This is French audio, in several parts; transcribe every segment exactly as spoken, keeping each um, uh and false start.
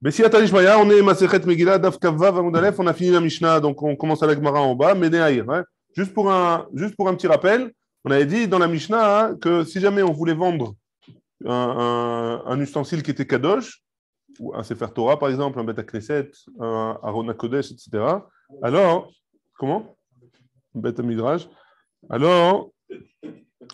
Bessie Atalishmaya, on est Masechet Megillah, Daf Kavav, Amud Aleph, on a fini la Mishnah, donc on commence à la Gemara en bas, Ménéaïr. Hein. Juste, pour un, juste pour un petit rappel, on avait dit dans la Mishnah hein, que si jamais on voulait vendre un, un, un ustensile qui était Kadosh, un Sefer Torah par exemple, un Bet HaKnesset, un Aron HaKodesh, et cetera. Alors, comment Bet HaMidrash. Alors,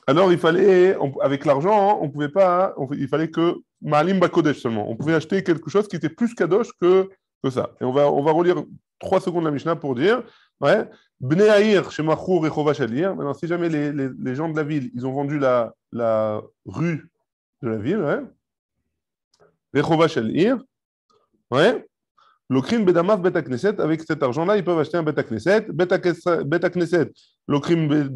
alors il fallait, on, avec l'argent, on pouvait pas, on, il fallait que Ma'alim Bakodesh seulement. On pouvait acheter quelque chose qui était plus kadosh que, que ça. Et on va, on va relire trois secondes la Mishnah pour dire ouais, Bnei Aïr chez Machour et Chovash Alir. Maintenant, si jamais les, les, les gens de la ville, ils ont vendu la, la rue de la ville, ouais, les Chovash Alir, ouais, Lokrim Bedamav Bet HaKnesset, avec cet argent-là, ils peuvent acheter un Bet HaKnesset. Bet HaKnesset, Lokrim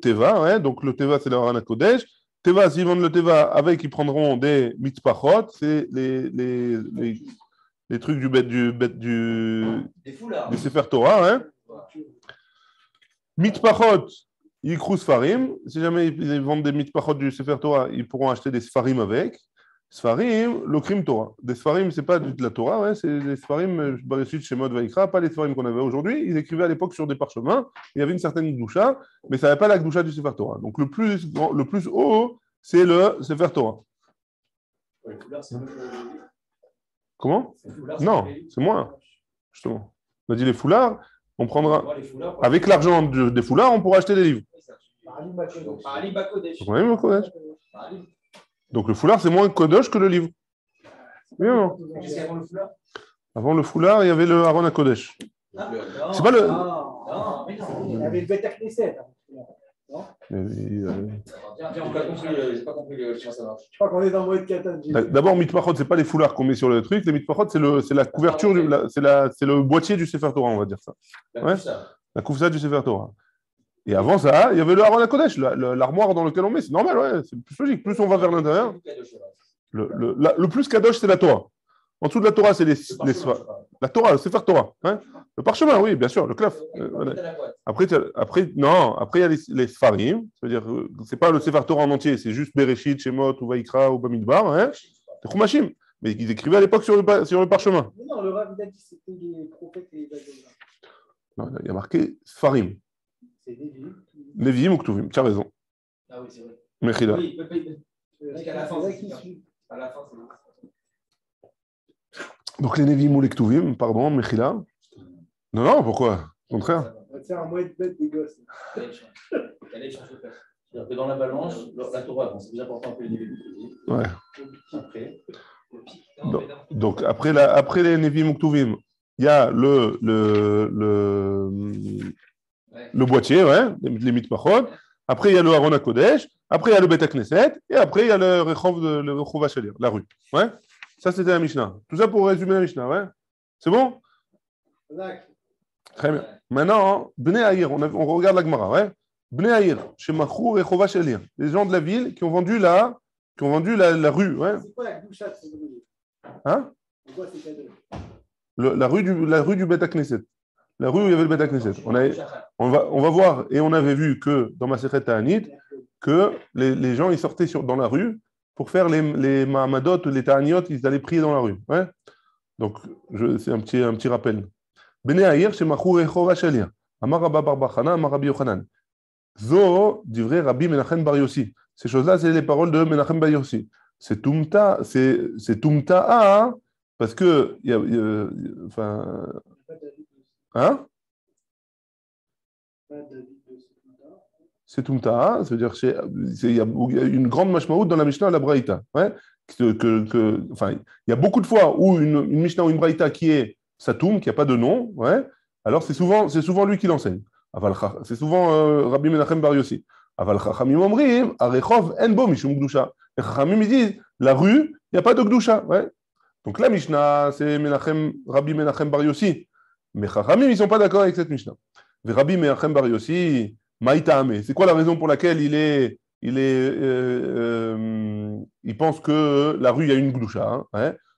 Teva, ouais, donc le Teva, c'est le Aron HaKodesh. Teva, s'ils vendent le Teva, avec, ils prendront des mitzpachot, c'est les, les, les, les trucs du bête du, bête du, du Sefer Torah. Hein. Mitzpachot, yikrous farim. Si jamais ils vendent des mitzpachot du Sefer Torah, ils pourront acheter des sfarim avec. Sfarim, le crime Torah. Des sfarim, c'est pas de la Torah, ouais, c'est des sfarim, Bereshit, Shemot, Vayikra, pas les sfarim qu'on avait aujourd'hui. Ils écrivaient à l'époque sur des parchemins. Il y avait une certaine gdoucha, mais ça n'avait pas la gdoucha du Sefer Torah. Donc le plus, le plus haut, c'est le Sefer Torah. Ouais, c'est le... Comment c'est foulard, c'est non, c'est moins. Justement. On a dit les foulards, on prendra. Ouais, foulards, avec l'argent de, des foulards, on pourra acheter des livres. Ma'alim Bakodesh. Ma'alim Bakodesh. Donc le foulard, c'est moins Kodosh que le livre. Oui, non. Avant le foulard, avant le foulard, il y avait le Aron HaKodesh. Non, c'est pas le. Non, mais non, il y avait le Bet HaKnesset. Non il avait... Tiens, on n'a pas compris, j'ai pas compris le... ça marche. Je crois qu'on est dans le mot de Katan. D'abord, Mitpachot, c'est pas les foulards qu'on met sur le truc. Les Mitpachot, c'est, le... c'est la couverture, du... la... C'est, la... c'est le boîtier du Sefer Torah, on va dire ça. La ouais coufsa. La coufsa du Sefer Torah. Et avant ça, il y avait le Aron HaKodesh, l'armoire dans laquelle on met. C'est normal, ouais, c'est plus logique. Plus on va vers l'intérieur. Le, le, la, le plus Kadosh, c'est la Torah. En dessous de la Torah, c'est les, le les la Torah, le Sefer Torah. Hein. Le parchemin, oui, bien sûr, le klaf. Euh, voilà. Après, après, non, après il y a les, les Sfarim. C'est-à-dire, c'est pas le Sefer Torah en entier, c'est juste Bereshit, Shemot, ou Vayikra, ou Bamidbar. Hein. C'est Chumashim. Mais ils écrivaient à l'époque sur le, sur le parchemin. Mais non, le Rav il a dit c'était les prophètes et les Vagabonds. Non, il y a marqué Sfarim. C'est Lévi'im ou Ktuvim, tu as raison. Ah oui, c'est vrai. Mechila. Oui, il peut payer. Parce qu'à la fin, c'est qui suit. À la fin, c'est donc les Lévi'im ou les Ktuvim, pardon, Mechila. Non, non, pourquoi ? Au contraire. C'est un moyen de bête des gosses. Allez, change de place. C'est-à-dire que dans la balance, la Torah, bon, c'est plus important que les Lévi'im ou les Ktuvim. Ouais. Après. Donc, donc après, la, après les Lévi'im ou Ktuvim, il y a le. le, le ouais. Le boîtier, ouais, les mitpachot. Après, il y a le Aron HaKodesh. Après, il y a le Bet HaKnesset. Et après, il y a le Rechov de le Rechov HaShalir, la rue. Ouais. Ça, c'était la Mishnah. Tout ça pour résumer la Mishnah, ouais. C'est bon ? Exact. Très bien. Ouais. Maintenant, hein, Bnei Aïr, on, on regarde la Gemara, ouais. Bnei Aïr, chez Machou et Rechov HaShalir. Les gens de la ville qui ont vendu la, qui ont vendu la, la rue, ouais. C'est quoi la goucha de cette rue ? Hein ? C'est quoi cette rue ? La rue du, la rue du Bet HaKnesset. La rue où il y avait le Bet HaKnesset. On, avait, on, va, on va voir, et on avait vu que dans Masechet Ta'anit, que les, les gens ils sortaient sur, dans la rue pour faire les, les Ma'amadot, les Ta'aniot, ils allaient prier dans la rue. Ouais. Donc, je, c'est un petit, un petit rappel. Bnei Aïr, chez Machou Rechov HaShalir. Amar Rabba Bar Bar Chana, Amar Rabbi Yochanan. Zo, divrei Rabbi Menachem Bar Yossi. Ces choses-là, c'est les paroles de Menachem Bar Yossi. C'est Tumta, c'est, c'est Tumta'a, parce que. Y a, y a, enfin. Hein? C'est Tumta'a, c'est-à-dire il y a une grande mashmaout dans la Mishnah à la Braïta. Ouais que, que, enfin, il y a beaucoup de fois où une, une Mishnah ou une Braïta qui est Satoum, qui n'a pas de nom, ouais, alors c'est souvent, c'est souvent lui qui l'enseigne. C'est souvent euh, Rabbi Menachem Bar Yossi. Aval Chachamim Omrim, Arechov Enbo Mishum Gdusha. Les Chachamim disent la rue, il n'y a pas de Gdusha. Ouais. Donc la Mishnah, c'est Menachem, Rabbi Menachem Bar Yossi. Mais Chachamim, ils ne sont pas d'accord avec cette Mishnah. Rabbi Menachem Bar Yossi, Maïtame. C'est quoi la raison pour laquelle il est, il est, euh, euh, il pense que la rue il y a une gdoucha.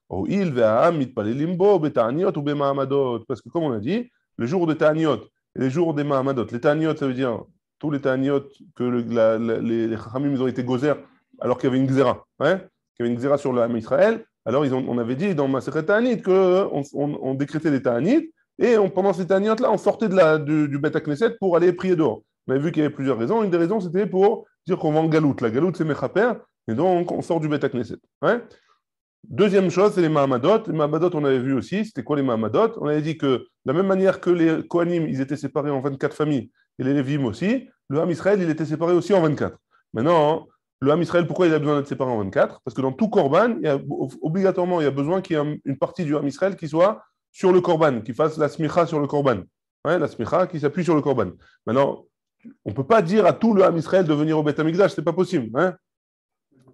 Oh il ve'am mitpalelim bo betaniot ou bemahamadot. Parce que comme on a dit, le jour de Ta'aniot, les jours des Mahamadot. Les Ta'aniot, ça veut dire tous les Ta'aniot que le, la, la, les Chachamim ils ont été gozer alors qu'il y avait une gzera, hein, qu'il y avait une gzera sur l'âme Israël. Alors, ils ont, on avait dit dans Maseret Ta'anit qu'on on, on décrétait des Ta'anit, et on, pendant ces Ta'anit-là, on sortait de la, du, du Beth HaKnesset pour aller prier dehors. On avait vu qu'il y avait plusieurs raisons. Une des raisons, c'était pour dire qu'on va en galoute. La galoute, c'est Mechaper, et donc on sort du Beth HaKnesset. Ouais. Deuxième chose, c'est les Mahamadot. Les Mahamadot, on avait vu aussi, c'était quoi les Mahamadot? On avait dit que, de la même manière que les Kohanim, ils étaient séparés en vingt-quatre familles, et les Lévim aussi, le Ham Israël, il était séparé aussi en vingt-quatre. Maintenant, hein, le Ham Israël, pourquoi il a besoin d'être séparé en vingt-quatre? Parce que dans tout Korban, il y a, obligatoirement, il y a besoin qu'il y ait une partie du Ham Israël qui soit sur le Korban, qui fasse la smicha sur le Korban. Ouais, la smicha qui s'appuie sur le Korban. Maintenant, on ne peut pas dire à tout le Ham Israël de venir au Beth HaMikdash, ce n'est pas possible. Hein,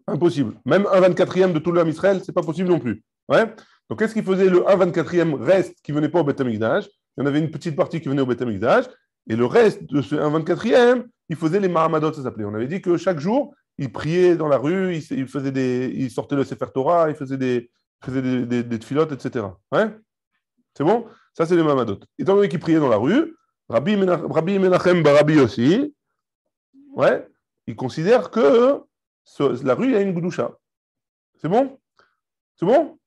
impossible. Même un vingt-quatrième de tout le Ham Israël, ce n'est pas possible non plus. Ouais. Donc, qu'est-ce qui faisait le un vingt-quatrième reste qui ne venait pas au Beth HaMikdash? Il y en avait une petite partie qui venait au Beth HaMikdash, et le reste de ce un vingt-quatrième, il faisait les Mahamadot, ça s'appelait. On avait dit que chaque jour, il priait dans la rue, il, il, faisait des, il sortait le Sefer Torah, il faisait des, faisait des, des, des tfilotes, et cetera. Ouais, c'est bon? Ça, c'est les Mahamadot. Étant donné qu'il priait dans la rue, Rabbi Menachem Barabi aussi, ouais, il considère que ce, la rue, il y a une Gdoucha. C'est bon? C'est bon?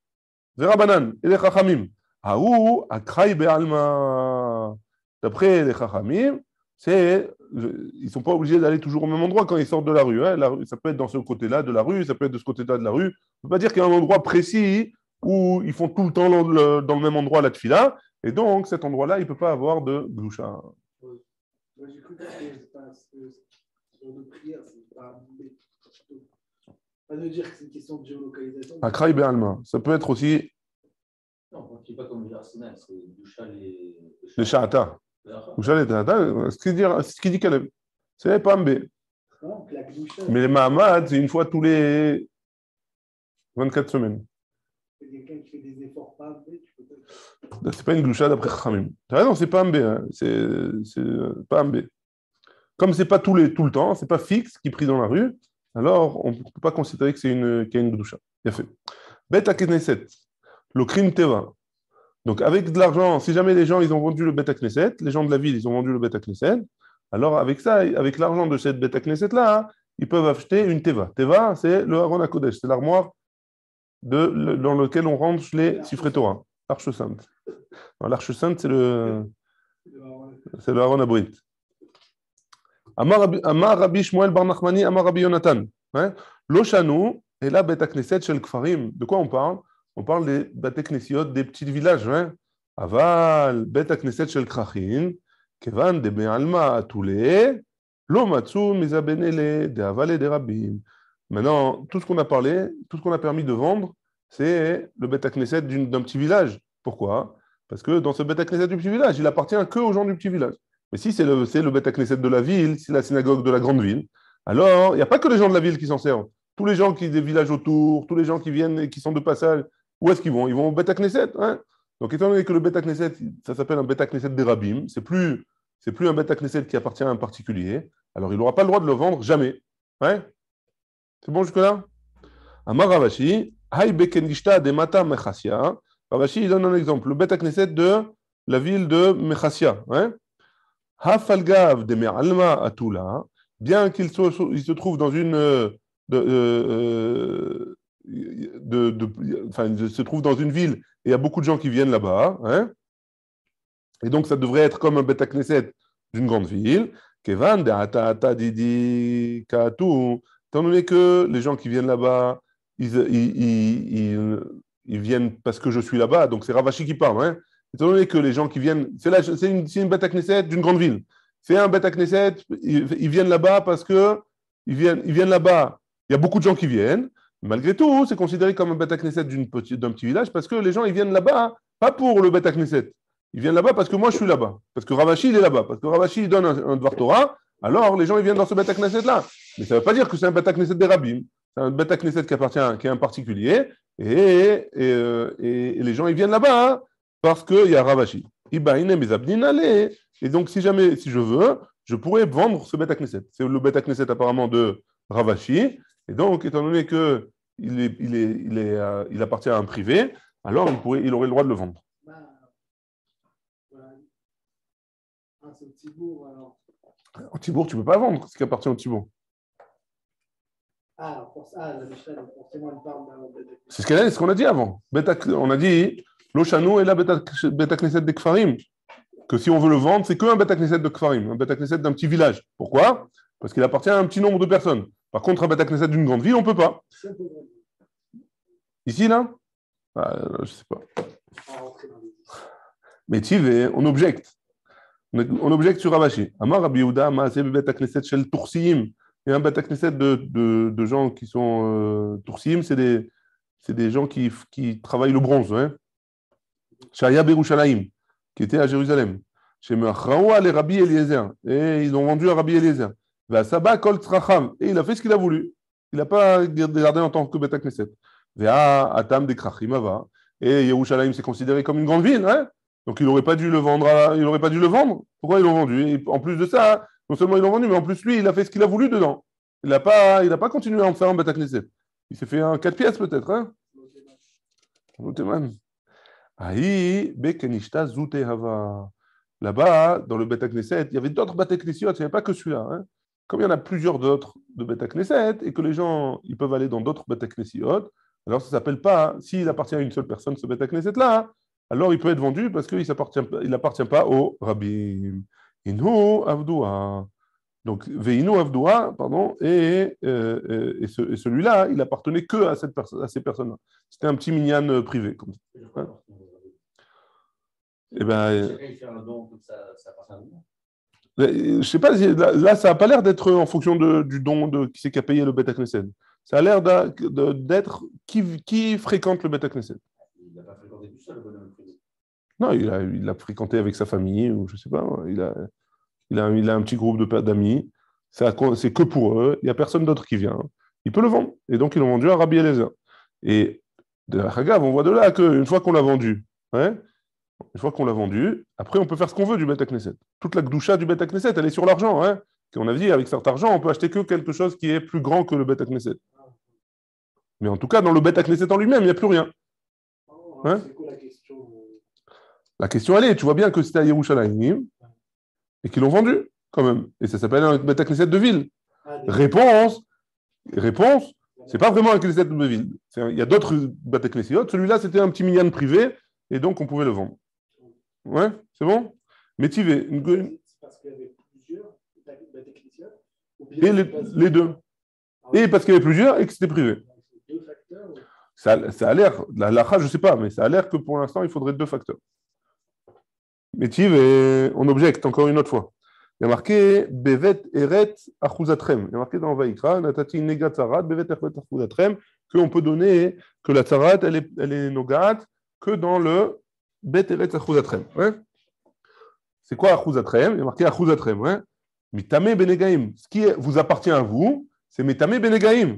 Zerabanan, et les Chachamim. Aou, Akrai Be'alma. D'après les Chachamim, c'est, ils ne sont pas obligés d'aller toujours au même endroit quand ils sortent de la rue, hein. La rue, ça peut être dans ce côté-là de la rue, ça peut être de ce côté-là de la rue. On ne peut pas dire qu'il y a un endroit précis où ils font tout le temps dans le, dans le même endroit la tefila, et donc cet endroit-là, il ne peut pas avoir de gloucha. Oui. Moi, j'ai cru que c'est pas ce genre de prière, c'est pas, pas de dire que c'est une question de géolocalisation. À Kraï Béalma, ça peut être aussi. Non, on ne dit pas comme le Arsenal, c'est gloucha les. Les Shahata. Ce qui dit, ce qui dit Caleb, c'est pas Mbé. Mais les Mahamad, c'est une fois tous les vingt-quatre semaines. C'est quelqu'un qui fait des efforts pas Mbé, tu peux. C'est pas une gloucha d'après Khamim. T'as raison, c'est pas Mbé. Hein. C'est, c'est pas Mbé. Comme c'est pas tous les, tout le temps, c'est pas fixe qui prie dans la rue, alors on ne peut pas considérer que c'est une, qu'il y a une gloucha. Bien fait. Beth HaKnesset, le crime Teva. Donc, avec de l'argent, si jamais les gens ils ont vendu le Beth HaKnesset, les gens de la ville ils ont vendu le Beth HaKnesset, alors avec ça, avec l'argent de cette Beth HaKnesset-là, ils peuvent acheter une Teva. Teva, c'est le Aron HaKodesh, c'est l'armoire de, le, dans lequel on range les Sifrei Torah, l'arche sainte. Alors, l'arche sainte, c'est le, c'est le Aron HaBrit. Amar Rabbi Shmuel Bar Nachmani, Amar Rabbi Yonatan. L'Oshanu est la Beth HaKnesset shel Kfarim. De quoi on parle? On parle des Beth HaKnesset, des petits villages. Aval, Beth HaKnesset shel Krachin, Kevan de Be'alma Atule, Lo Matsu Mizabenele, de Aval de Rabim. Maintenant, tout ce qu'on a parlé, tout ce qu'on a permis de vendre, c'est le Beth HaKnesset d'un petit village. Pourquoi? Parce que dans ce Beth HaKnesset du petit village, il appartient que aux gens du petit village. Mais si c'est le, c'est le Beth HaKnesset de la ville, c'est la synagogue de la grande ville, alors il n'y a pas que les gens de la ville qui s'en servent. Tous les gens qui des villages autour, tous les gens qui viennent et qui sont de passage, où est-ce qu'ils vont? Ils vont au Beth HaKnesset. Hein, donc, étant donné que le Beth HaKnesset, ça s'appelle un Beth HaKnesset des Rabbim, c'est plus, c'est plus un Beth HaKnesset qui appartient à un particulier, alors il n'aura pas le droit de le vendre, jamais. Ouais, c'est bon jusque-là? Amar Ravashi, Hay Bekenishta de Mata Mechassia. Ravashi, il donne un exemple. Le Beth HaKnesset de la ville de Mechassia. Ouais. Hafalgav de Me'alma Atula, bien qu'il soit, il se trouve dans une. De, euh, de, de, enfin, il se trouve dans une ville et il y a beaucoup de gens qui viennent là-bas, hein, et donc ça devrait être comme un Beth HaKnesset d'une grande ville. Kevan de ata ata didi katu, étant donné que les gens qui viennent là-bas, ils, ils, ils, ils, ils viennent parce que je suis là-bas, donc c'est Ravashi qui parle, hein, étant donné que les gens qui viennent, c'est, là, c'est, une, c'est une Beth HaKnesset d'une grande ville, c'est un Beth HaKnesset, ils, ils viennent là-bas parce que ils viennent, ils viennent là-bas. Il y a beaucoup de gens qui viennent, malgré tout, c'est considéré comme un Beth HaKnesset d'une petite, d'un petit village parce que les gens ils viennent là-bas, pas pour le Beth HaKnesset, ils viennent là-bas parce que moi je suis là-bas, parce que Ravashi il est là-bas, parce que Ravashi il donne un, un Dvar Torah, alors les gens ils viennent dans ce Beth HaKnesset-là. Mais ça ne veut pas dire que c'est un Beth HaKnesset des Rabbim, c'est un Beth HaKnesset qui appartient à, qui est un particulier, et, et, et, et les gens ils viennent là-bas hein, parce qu'il y a Ravashi. Et donc si jamais, si je veux, je pourrais vendre ce Beth HaKnesset. C'est le Beth HaKnesset apparemment de Ravashi. Et donc, étant donné qu'il est, il est, il est, euh, il appartient à un privé, alors il, pourrait, il aurait le droit de le vendre. Bah, voilà. Ah, c'est le Tibourg, alors. Au Tibourg, tu ne peux pas vendre ce qui appartient au Tibourg. Ah, ah la Mishnah, forcément, elle parle de... C'est ce, qu'elle est, ce qu'on a dit avant. On a dit, l'Oshano est la Betakneset des Kfarim. Que si on veut le vendre, c'est qu'un Betakneset de Kfarim, un Betakneset d'un petit village. Pourquoi ? Parce qu'il appartient à un petit nombre de personnes. Par contre, un Betakneset d'une grande ville, on ne peut pas. Ici, là, ah, là je ne sais pas. Mais Tive, on objecte. On objecte sur Ravashi. Amar Rabbi Yehuda, Maaseh Betakneset Shel Toursiyim. Et un Betakneset de, de, de gens qui sont euh, Toursiyim, c'est des, c'est des gens qui, qui travaillent le bronze. Hein. Shaya Berushalayim, qui était à Jérusalem. Chez Mechaoua, les Rabbi Eliezer. Et ils ont vendu à Rabbi Eliezer. Va Saba Kol Tracham. Et il a fait ce qu'il a voulu. Il n'a pas gardé en tant que Betakneset. Va Atam de Krachimava. Et Yerushalayim, c'est considéré comme une grande ville. Hein. Donc il n'aurait pas dû le vendre. À... Il n'aurait pas dû le vendre. Pourquoi ils l'ont vendu ? Et en plus de ça, non seulement ils l'ont vendu, mais en plus lui, il a fait ce qu'il a voulu dedans. Il n'a pas, il n'a pas continué à en faire un Betakneset. Il s'est fait un quatre pièces peut-être. Hein. Aïe, Bekenishta Zoutehava. Là-bas, dans le Betakneset, il y avait d'autres Betaknesiotes. Il n'y avait pas que celui-là. Hein. Comme il y en a plusieurs d'autres de Betakneset et que les gens, ils peuvent aller dans d'autres Betaknesiotes. Alors, ça ne s'appelle pas, s'il appartient à une seule personne, ce Betakneset-là, alors il peut être vendu parce qu'il n'appartient il pas au Rabbi. Ino Avdoua. Donc, Veino Avdoua, pardon, et, euh, et, ce, et celui-là, il appartenait que à, cette perso- à ces personnes-là. C'était un petit minyan privé. Comme ça. Hein et ben, je ne sais pas, là, là ça n'a pas l'air d'être en fonction de, du don de qui c'est qui a payé le Betakneset. Ça a l'air d'a, de, d'être qui, qui fréquente le Betakneset. Il n'a pas fréquenté tout seul, le bonhomme privé. Non, il a, il l'a fréquenté avec sa famille, ou je ne sais pas. Il a, il, a, il a un petit groupe de, d'amis. Ça, c'est que pour eux. Il n'y a personne d'autre qui vient. Il peut le vendre. Et donc, ils l'ont vendu à Rabbi Eliezer. Et de la Hagav, on voit de là qu'une fois qu'on l'a vendu, hein, une fois qu'on l'a vendu, après, on peut faire ce qu'on veut du Betakneset. Toute la gdoucha du Betakneset, elle est sur l'argent. Hein. On a dit, avec cet argent, on peut acheter que quelque chose qui est plus grand que le Betakneset. Mais en tout cas, dans le Betakneset en lui-même, il n'y a plus rien. Hein? C'est quoi la question ? La question, elle est, tu vois bien que c'était à Yerushalayim et qu'ils l'ont vendu, quand même. Et ça s'appelle un Betakneset de ville. Ah, réponse, réponse, c'est pas vraiment un Betakneset de ville. Un, il y a d'autres Betaknesiot. Celui-là, c'était un petit minyan privé et donc on pouvait le vendre. Ouais, c'est bon ? Métivé. Une... C'est parce qu'il y avait plusieurs Betaknesiot ou bien et les, les deux. Ah, ouais. Et parce qu'il y avait plusieurs et que c'était privé. Donc, c'est deux facteurs, ou... ça, ça a l'air, la lacha, je sais pas, mais ça a l'air que pour l'instant, il faudrait deux facteurs. Métive, et on objecte encore une autre fois. Il y a marqué Bevet Eret Achuzatrem. Il y a marqué dans Vaïkra, Natati Nega Tzarat, Bevet Eret Achuzatrem, qu'on peut donner, que la Tzarat, elle est, elle est Nogat, que dans le Bet Eret Achuzatrem. Ouais. C'est quoi Achuzatrem ? Il y a marqué Achuzatrem. Ouais. Mitame Benegaim. Ce qui vous appartient à vous, c'est Mitame Benegaim.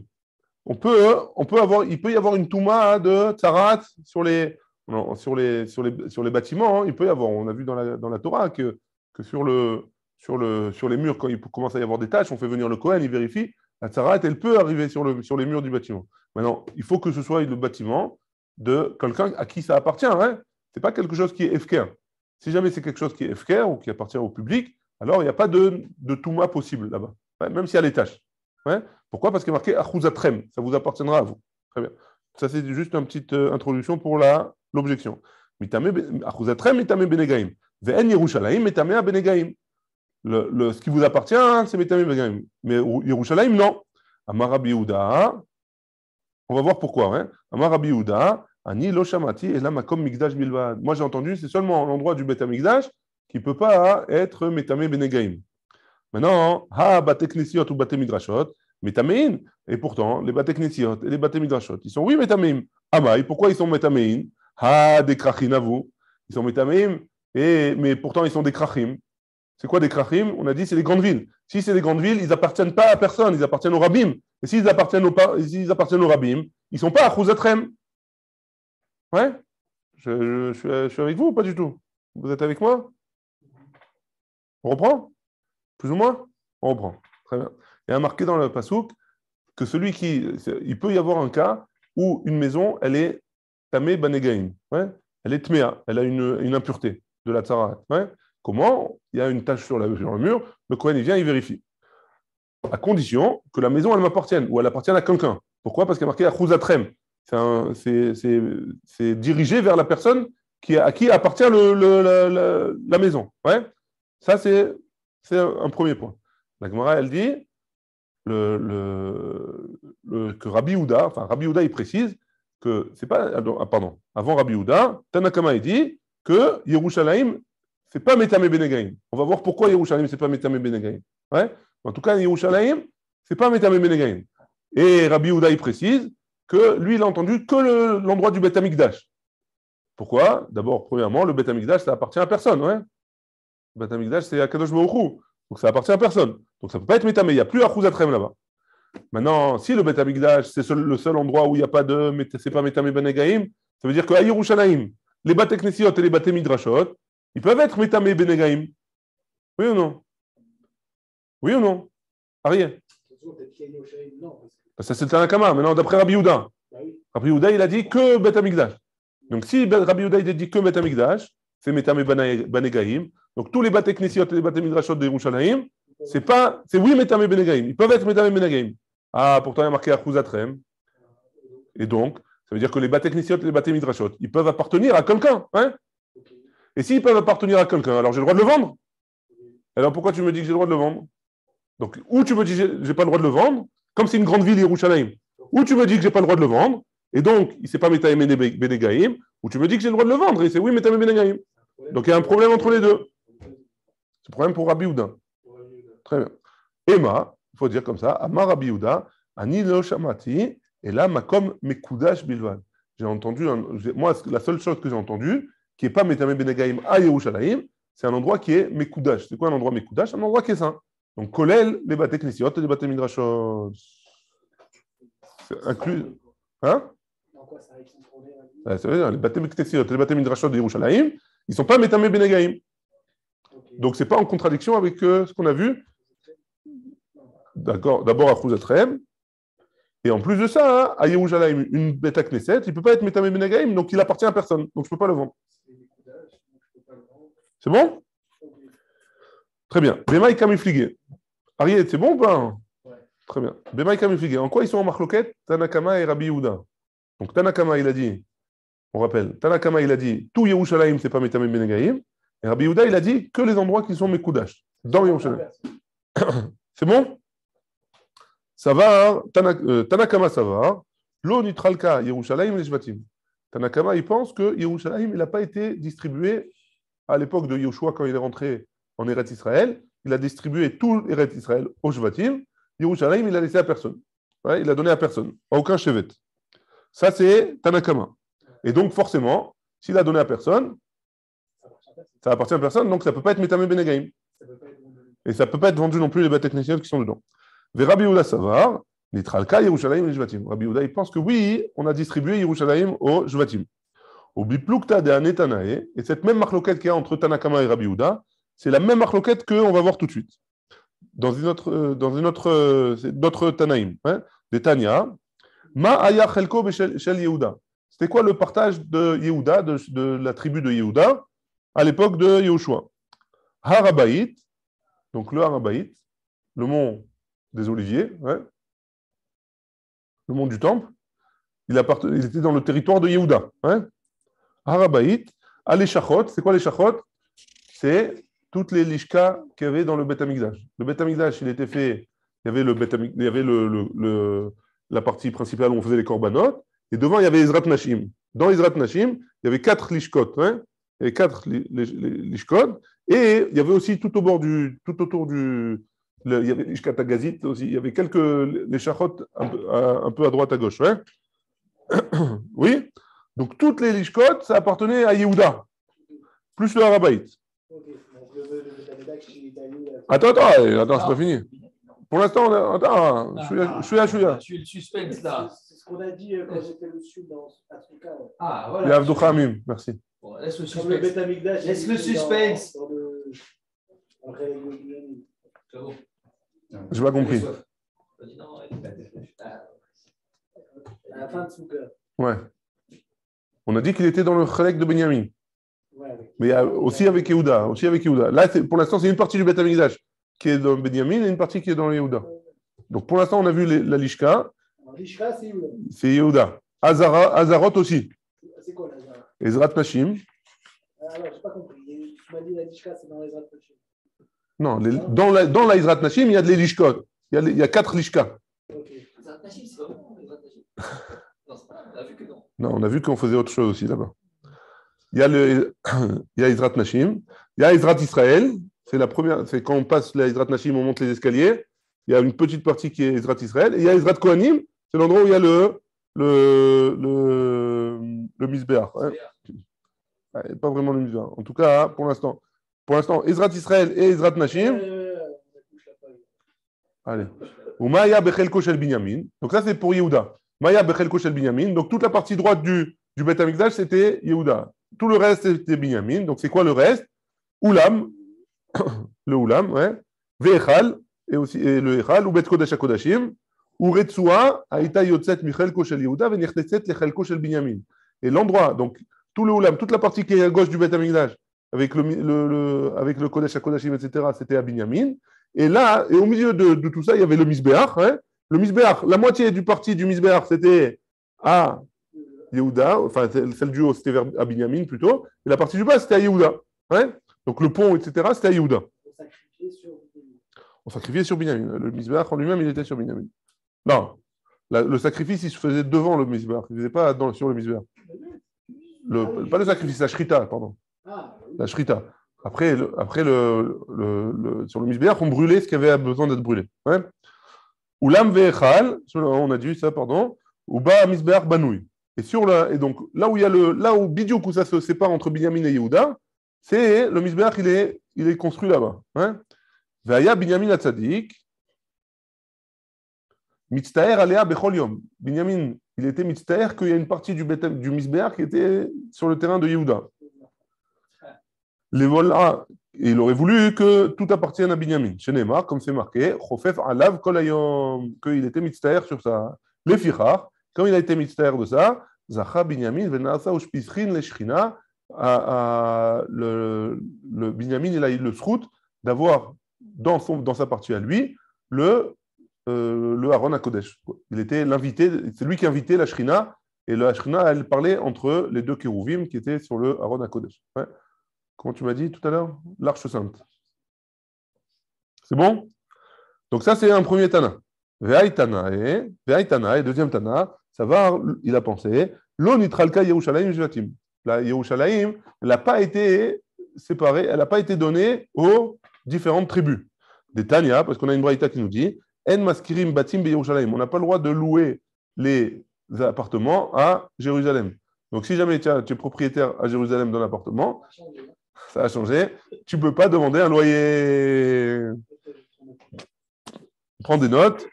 On peut, on peut avoir, il peut y avoir une touma de Tzarat sur les. Non, sur, les, sur, les, sur les bâtiments, hein, il peut y avoir, on a vu dans la, dans la Torah que, que sur, le, sur, le, sur les murs, quand il commence à y avoir des tâches, on fait venir le Kohen, il vérifie, la Tzarat, elle peut arriver sur, le, sur les murs du bâtiment. Maintenant, il faut que ce soit le bâtiment de quelqu'un à qui ça appartient. Hein. Ce n'est pas quelque chose qui est efker. Si jamais c'est quelque chose qui est efker ou qui appartient au public, alors il n'y a pas de, de touma possible là-bas, ouais, même s'il y a les tâches. Ouais. Pourquoi ? Parce qu'il est marqué Achuzatrem, ça vous appartiendra à vous. Très bien. Ça, c'est juste une petite introduction pour la... l'objection. Le, le, ce qui vous appartient, c'est Mitame Benegaim. Mais Yerushalayim, non. Amar Rabbi Yehuda, on va voir pourquoi. Hein. Amar Rabbi Yehuda, Ani lo shamati ela makom mikdash bilvad. Moi, j'ai entendu, c'est seulement l'endroit du Bet HaMikdash qui ne peut pas être Mitame Benegaim. Maintenant, ha Bate Knesiot ou Bate Midrashot, Mitamein. Et pourtant, les Bate Knesiot et les Bate Midrashot, ils sont oui Mitamein. Amai, pourquoi ils sont Mitamein? Ah, des krachim à vous. Ils sont métamim, et mais pourtant ils sont des krachim. C'est quoi des krachim? On a dit c'est des grandes villes. Si c'est des grandes villes, ils appartiennent pas à personne, ils appartiennent aux rabbim. Et s'ils appartiennent aux s'ils appartiennent aux rabbim, ils sont pas à Achuzatrem. Ouais? Je, je, je, je suis avec vous ou pas du tout? Vous êtes avec moi? On reprend? Plus ou moins? On reprend. Très bien. Il y a marqué dans le pasouk que celui qui, il peut y avoir un cas où une maison, elle est Tamé Banegaim, ouais. Elle est tméa, elle a une, une impureté de la Tzarat. Ouais. Comment ? Il y a une tache sur, la, sur le mur, le Kohen il vient, il vérifie. à condition que la maison, elle m'appartienne, ou elle appartienne à quelqu'un. Pourquoi ? Parce qu'il y a marqué « Akhouzatrem ». C'est, c'est, c'est dirigé vers la personne qui, à qui appartient le, le, la, la, la maison. Ouais. Ça, c'est, c'est un premier point. La Gemara, elle dit le, le, le, que Rabbi Houda, enfin Rabbi Houda, il précise que, c'est pas, ah, pardon, avant Rabbi Houda, Tanakama, il dit que Yerushalayim, c'est pas Metame Benegaim. On va voir pourquoi Yerushalayim, c'est pas Metame Benegaim. Ouais. En tout cas, Yerushalayim, c'est pas Metame Benegaim. Et Rabbi Houda, il précise que lui, il a entendu que le, l'endroit du Beth Amikdash. Pourquoi ? D'abord, premièrement, le Beth Amikdash, ça appartient à personne. Ouais. Le Beth Amikdash, c'est à Kadosh Baruch Hu. Donc, ça appartient à personne. Donc, ça ne peut pas être Metame. Il n'y a plus Akhouzatrem là-bas. Maintenant, si le Beth Amikdash, c'est seul, le seul endroit où il n'y a pas de. C'est pas Metame Benegaim, ça veut dire qu'à Yerushalayim, les Bate Knesiot et les Bate Midrashot, ils peuvent être Metame Benegaim. Oui ou non ? Oui ou non ? Ariel ? Ça, c'est le Tanakama, maintenant, d'après Rabbi Houda. Rabbi Houda, il a dit que Beth Amikdash. Donc, si Rabbi Houda, il a dit que Beth Amikdash, c'est Metame Benegaim. Donc, tous les Bate Knesiot et les Bate Midrashot de Yerushalayim, c'est pas, c'est oui Metame Benegaim. Ils peuvent être Metame Benegaim. Ah, pourtant, il y a marqué Akhouzatrem. Et donc, ça veut dire que les Bate Knesiot et les Bate Midrashot, ils peuvent appartenir à quelqu'un. Hein? Et s'ils peuvent appartenir à quelqu'un, alors j'ai le droit de le vendre. Alors, pourquoi tu me dis que j'ai le droit de le vendre? Donc, ou tu me dis que j'ai pas le droit de le vendre, comme c'est une grande ville, Yerushalayim, ou tu me dis que j'ai pas le droit de le vendre, et donc, il ne sait pas Metame Benegaim, ou tu me dis que j'ai le droit de le vendre, et c'est oui Metame Benegaim. Donc, il y a un problème entre les deux. C'est un problème pour Rabbi Houda. Très bien. Emma, il faut dire comme ça, Ama Rabbi Houda, Ani lo shamati, et là, Makom Mekudash Bilvan. J'ai entendu, un, moi, la seule chose que j'ai entendue, qui n'est pas Metame Benegaim à Yerushalayim, c'est un endroit qui est Mekudash. C'est quoi un endroit Mekudash ? Un endroit qui est saint. Donc, Kolel, les Bate Knesiot et les Bate Midrashot. C'est inclus. Hein ? Ouais, ça veut dire, les Bate Knesiot et les Bate Midrashot de Yerushalayim, ils ne sont pas Metame Benegaim. Okay. Donc, ce n'est pas en contradiction avec euh, ce qu'on a vu. D'accord, d'abord à Akhouzatrem. Et en plus de ça, hein, à Yerushalayim, une Beta Knesset, il ne peut pas être Metame Benegaim, donc il appartient à personne. Donc, je ne peux pas le vendre. C'est bon ? Très bien. Bemaï Kamifligé. Ariel, c'est bon ou pas ? Ouais. Très bien. Bemaï Kamifligé. En quoi ils sont en marloquette ? Tanakama et Rabbi Houda. Donc Tanakama, il a dit, on rappelle, Tanakama, il a dit, tout Yerushalayim, c'est pas Metame Benegaim. Et Rabbi Houda, il a dit que les endroits qui sont Mekudash, dans Yerushalayim. C'est bon ? Ça va, Tanak, euh, Tanakama, ça va. Lo nitralka, Yerushalayim, les Shvatim. Tanakama, il pense que Yerushalayim, il n'a pas été distribué à l'époque de Yoshua quand il est rentré en Eretz Israël, il a distribué tout l'Eretz Israël au Shvatim. Yerushalayim, il l'a laissé à personne. Ouais, il l'a donné à personne, à aucun Shevet. Ça, c'est Tanakama. Et donc, forcément, s'il a donné à personne, ça appartient à personne, donc ça ne peut pas être Metame Benegaim. Et ça ne peut pas être vendu non plus les Bate Knesiot qui sont dedans. Ve Rabbi Houda Savar, Nitralka, Yerushalayim et Shvatim. Rabbi Houda, il pense que oui, on a distribué Yerushalayim au Shvatim. Au Biplukta de Anetanae, et cette même marloquette qu'il y a entre Tanakama et Rabbi Houda, c'est la même marloquette qu'on va voir tout de suite. Dans une autre, euh, dans une autre, euh, c'est d'autres Tanaïm, hein, des Tania. Ma aya chelko b'shel Yehuda. C'était quoi le partage de Yehuda, de, de la tribu de Yehuda, à l'époque de Yehoshua ? Harabaït, donc le Harabaït, le mont des Oliviers, ouais, le mont du Temple, il, il était dans le territoire de Yehuda. Hein. Harabaït, à les Shachot, c'est quoi les Shachot ? C'est toutes les lishkas qu'il y avait dans le Beth Amikdash. Le Beth Amikdash, il était fait, il y avait, le Beth Amikdash, il y avait le, le, le, la partie principale où on faisait les korbanot, et devant, il y avait Ezrat Nashim. Dans Ezrat Nashim, il y avait quatre lishkot, hein, il y avait quatre li, li, li, lishkot, et il y avait aussi tout, au bord du, tout autour du... Le, il y avait lishka tagazit aussi, il y avait quelques lishachot un, un peu à droite, à gauche. Hein. Oui, donc toutes les lishkot, ça appartenait à Yehuda, plus le Harabaït. Attends, attends, attends, c'est pas fini. Pour l'instant, on a... attends, ah, je suis là, ah, je suis là. Je suis là. Je suis le suspense là. C'est ce qu'on a dit quand j'étais le sud dans Africa. Ah, voilà. Yavdou Khamim, merci. Bon, laisse le suspense. Le laisse le suspense. Dans, dans le... Après, c'est bon. Je m'ai compris. À la fin de Souka. Ouais. On a dit qu'il était dans le Khalek de Benyamin. Mais aussi avec Yehuda, aussi avec Yehuda. Là, c'est, pour l'instant, c'est une partie du Beth Amikdash qui est dans Benyamin et une partie qui est dans Yehuda. Donc pour l'instant, on a vu les, la Lishka. Lishka, c'est Yehuda. C'est Yehuda. Azara, Azarot aussi. C'est quoi l'Azara? Ezrat Nashim. Alors, je n'ai pas compris. Tu m'as dit la Lishka, c'est dans l'Ezrat Nashim. Non, les, dans la dans la Ezrat Nashim, il y a de les Lishkot. Il y a, les, il y a quatre Lishka. Ok. Ezrat Nashim, c'est vraiment Ezrat Nashim. Non, c'est pas grave. On a vu que non. Non, on a vu qu'on faisait autre chose aussi là-bas. Il y a le, il y a Ezrat Nashim. Il y a Ezrat Israël. C'est la première. C'est quand on passe la Ezrat Nashim, on monte les escaliers. Il y a une petite partie qui est Ezrat Israël. Et il y a Ezrat Kohanim. C'est l'endroit où il y a le le le, le Misbéach. Hein. Ouais, pas vraiment le Misbéach. En tout cas, pour l'instant. Pour l'instant, Ezrat Israël et Ezrat Nashim. Allez. Ou Maya Bechelko Shel Binyamin. Donc ça, c'est pour Yehuda. Maya Bechelko Shel Binyamin. Donc toute la partie droite du, du Beth Amikdash, c'était Yehuda. Tout le reste, c'était Binyamin. Donc c'est quoi le reste? Oulam. Le Oulam, ouais. Ve'echal. Et aussi et le Echal. Ou Bet Kodesh HaKodashim. Ou Retsua. Aïta Yotzet Michelko Shel Yehuda. Venirtetzet Lechelko Shel Binyamin. Et l'endroit, donc tout le Oulam, toute la partie qui est à gauche du Beth Amikdash, avec le, le, le, avec le Kodesh HaKodashim, et cetera, c'était à Binyamin. Et là, et au milieu de, de tout ça, il y avait le Misbéach. Hein. Le Misbéach, la moitié du parti du Misbéach, c'était à Yehuda, enfin, celle du haut, c'était vers, à Binyamin plutôt, et la partie du bas, c'était à Yehuda. Hein. Donc le pont, et cetera, c'était à Yehuda. On sacrifiait sur Binyamin. On sacrifiait sur Binyamin. Le Misbéach en lui-même, il était sur Binyamin. Non, la, le sacrifice, il se faisait devant le Misbéach, il ne se faisait pas dans, sur le Misbéach. Le, pas le sacrifice, la Shrita, pardon. Ah, oui. La Shrita. Après, le, après le, le, le, sur le Misbéach, on brûlait ce qui avait besoin d'être brûlé. Ouais. Oulam ve'echal, on a dit ça, pardon. Ouba Misbéach banoui. Et sur la, et donc là où il y a le, là où Bidiouk, où ça se sépare entre Binyamin et Yehuda, c'est le Misbéach, il est, il est construit là-bas. Ve'aya Binyamin atzadik, mitztaer alea bechol yom. Binyamin, il était mitztaer qu'il y a une partie du, du Misbéach qui était sur le terrain de Yehuda. Les voilà, il aurait voulu que tout appartienne à Binyamin. Chez Neymar, comme c'est marqué, Chofef alav kolayom, qu'il était mitztaher sur ça. Les Fichar, comme il a été mitztaher de ça, Zacha Binyamin, Venasa, Ushpizrin, les Shrina, le Binyamin, il a eu le srout d'avoir dans, son, dans sa partie à lui le, euh, le Aaron à Kodesh. Il était l'invité, c'est lui qui invitait la Shrina, et la Shrina, elle parlait entre les deux Kérouvim qui étaient sur le Aaron à Kodesh. Ouais. Comment tu m'as dit tout à l'heure? L'Arche Sainte. C'est bon? Donc ça, c'est un premier Tana. Ve'ai Tanae, Ve'ai Tanae, deuxième Tana, ça va, il a pensé, Lo nitralka Yerushalayim Shvatim. La Yerushalayim, elle n'a pas été séparée, elle n'a pas été donnée aux différentes tribus. Des Tania, parce qu'on a une braïta qui nous dit, En maskirim batim be Yerushalayim. On n'a pas le droit de louer les appartements à Jérusalem. Donc si jamais tu es propriétaire à Jérusalem d'un appartement, ça a changé. Tu ne peux pas demander un loyer. Prends des notes.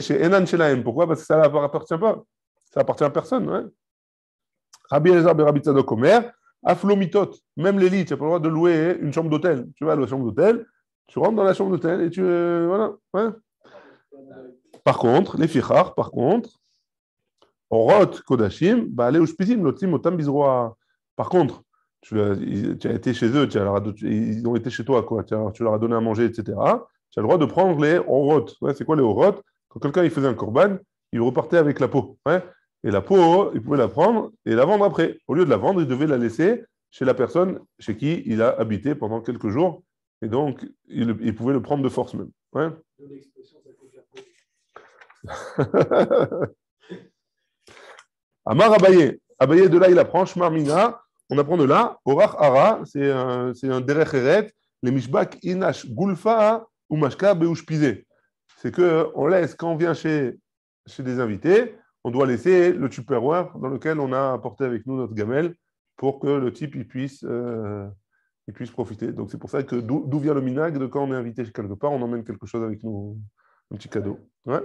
Chez Enan Shelahem. Pourquoi? Parce que ça ne appartient pas. Ça appartient à personne. Rabbi Elazar ben Rabbi Tzadok Omer, Aflomitot. Même les lits, tu n'as pas le droit de louer une chambre d'hôtel. Tu vas à la chambre d'hôtel, tu rentres dans la chambre d'hôtel et tu... Euh, voilà. Ouais. Par contre, les fichar, par contre, Orot Kodashim, Baale Ushpizim, Lotim Otam Bizroa. Par contre, tu as, tu as été chez eux, tu as leur, ils ont été chez toi, quoi. Tu, as, tu leur as donné à manger, et cetera. Tu as le droit de prendre les orot. Ouais, c'est quoi les orot? Quand quelqu'un il faisait un corban, il repartait avec la peau. Ouais. Et la peau, il pouvait la prendre et la vendre après. Au lieu de la vendre, il devait la laisser chez la personne chez qui il a habité pendant quelques jours. Et donc, il, il pouvait le prendre de force même. Ouais. Amar Abaye. Abaye, de là, il apprend. Shmarmina, on apprend de là. Orach Ara, c'est un, c'est un derech eret. Les mishbak inash gulfa ou mashka beushpizé. C'est qu'on laisse, quand on vient chez, chez des invités, on doit laisser le tupperware dans lequel on a apporté avec nous notre gamelle pour que le type il puisse, euh, il puisse profiter. Donc c'est pour ça que d'où, d'où vient le minag de quand on est invité quelque part, on emmène quelque chose avec nous, un petit cadeau. Ouais.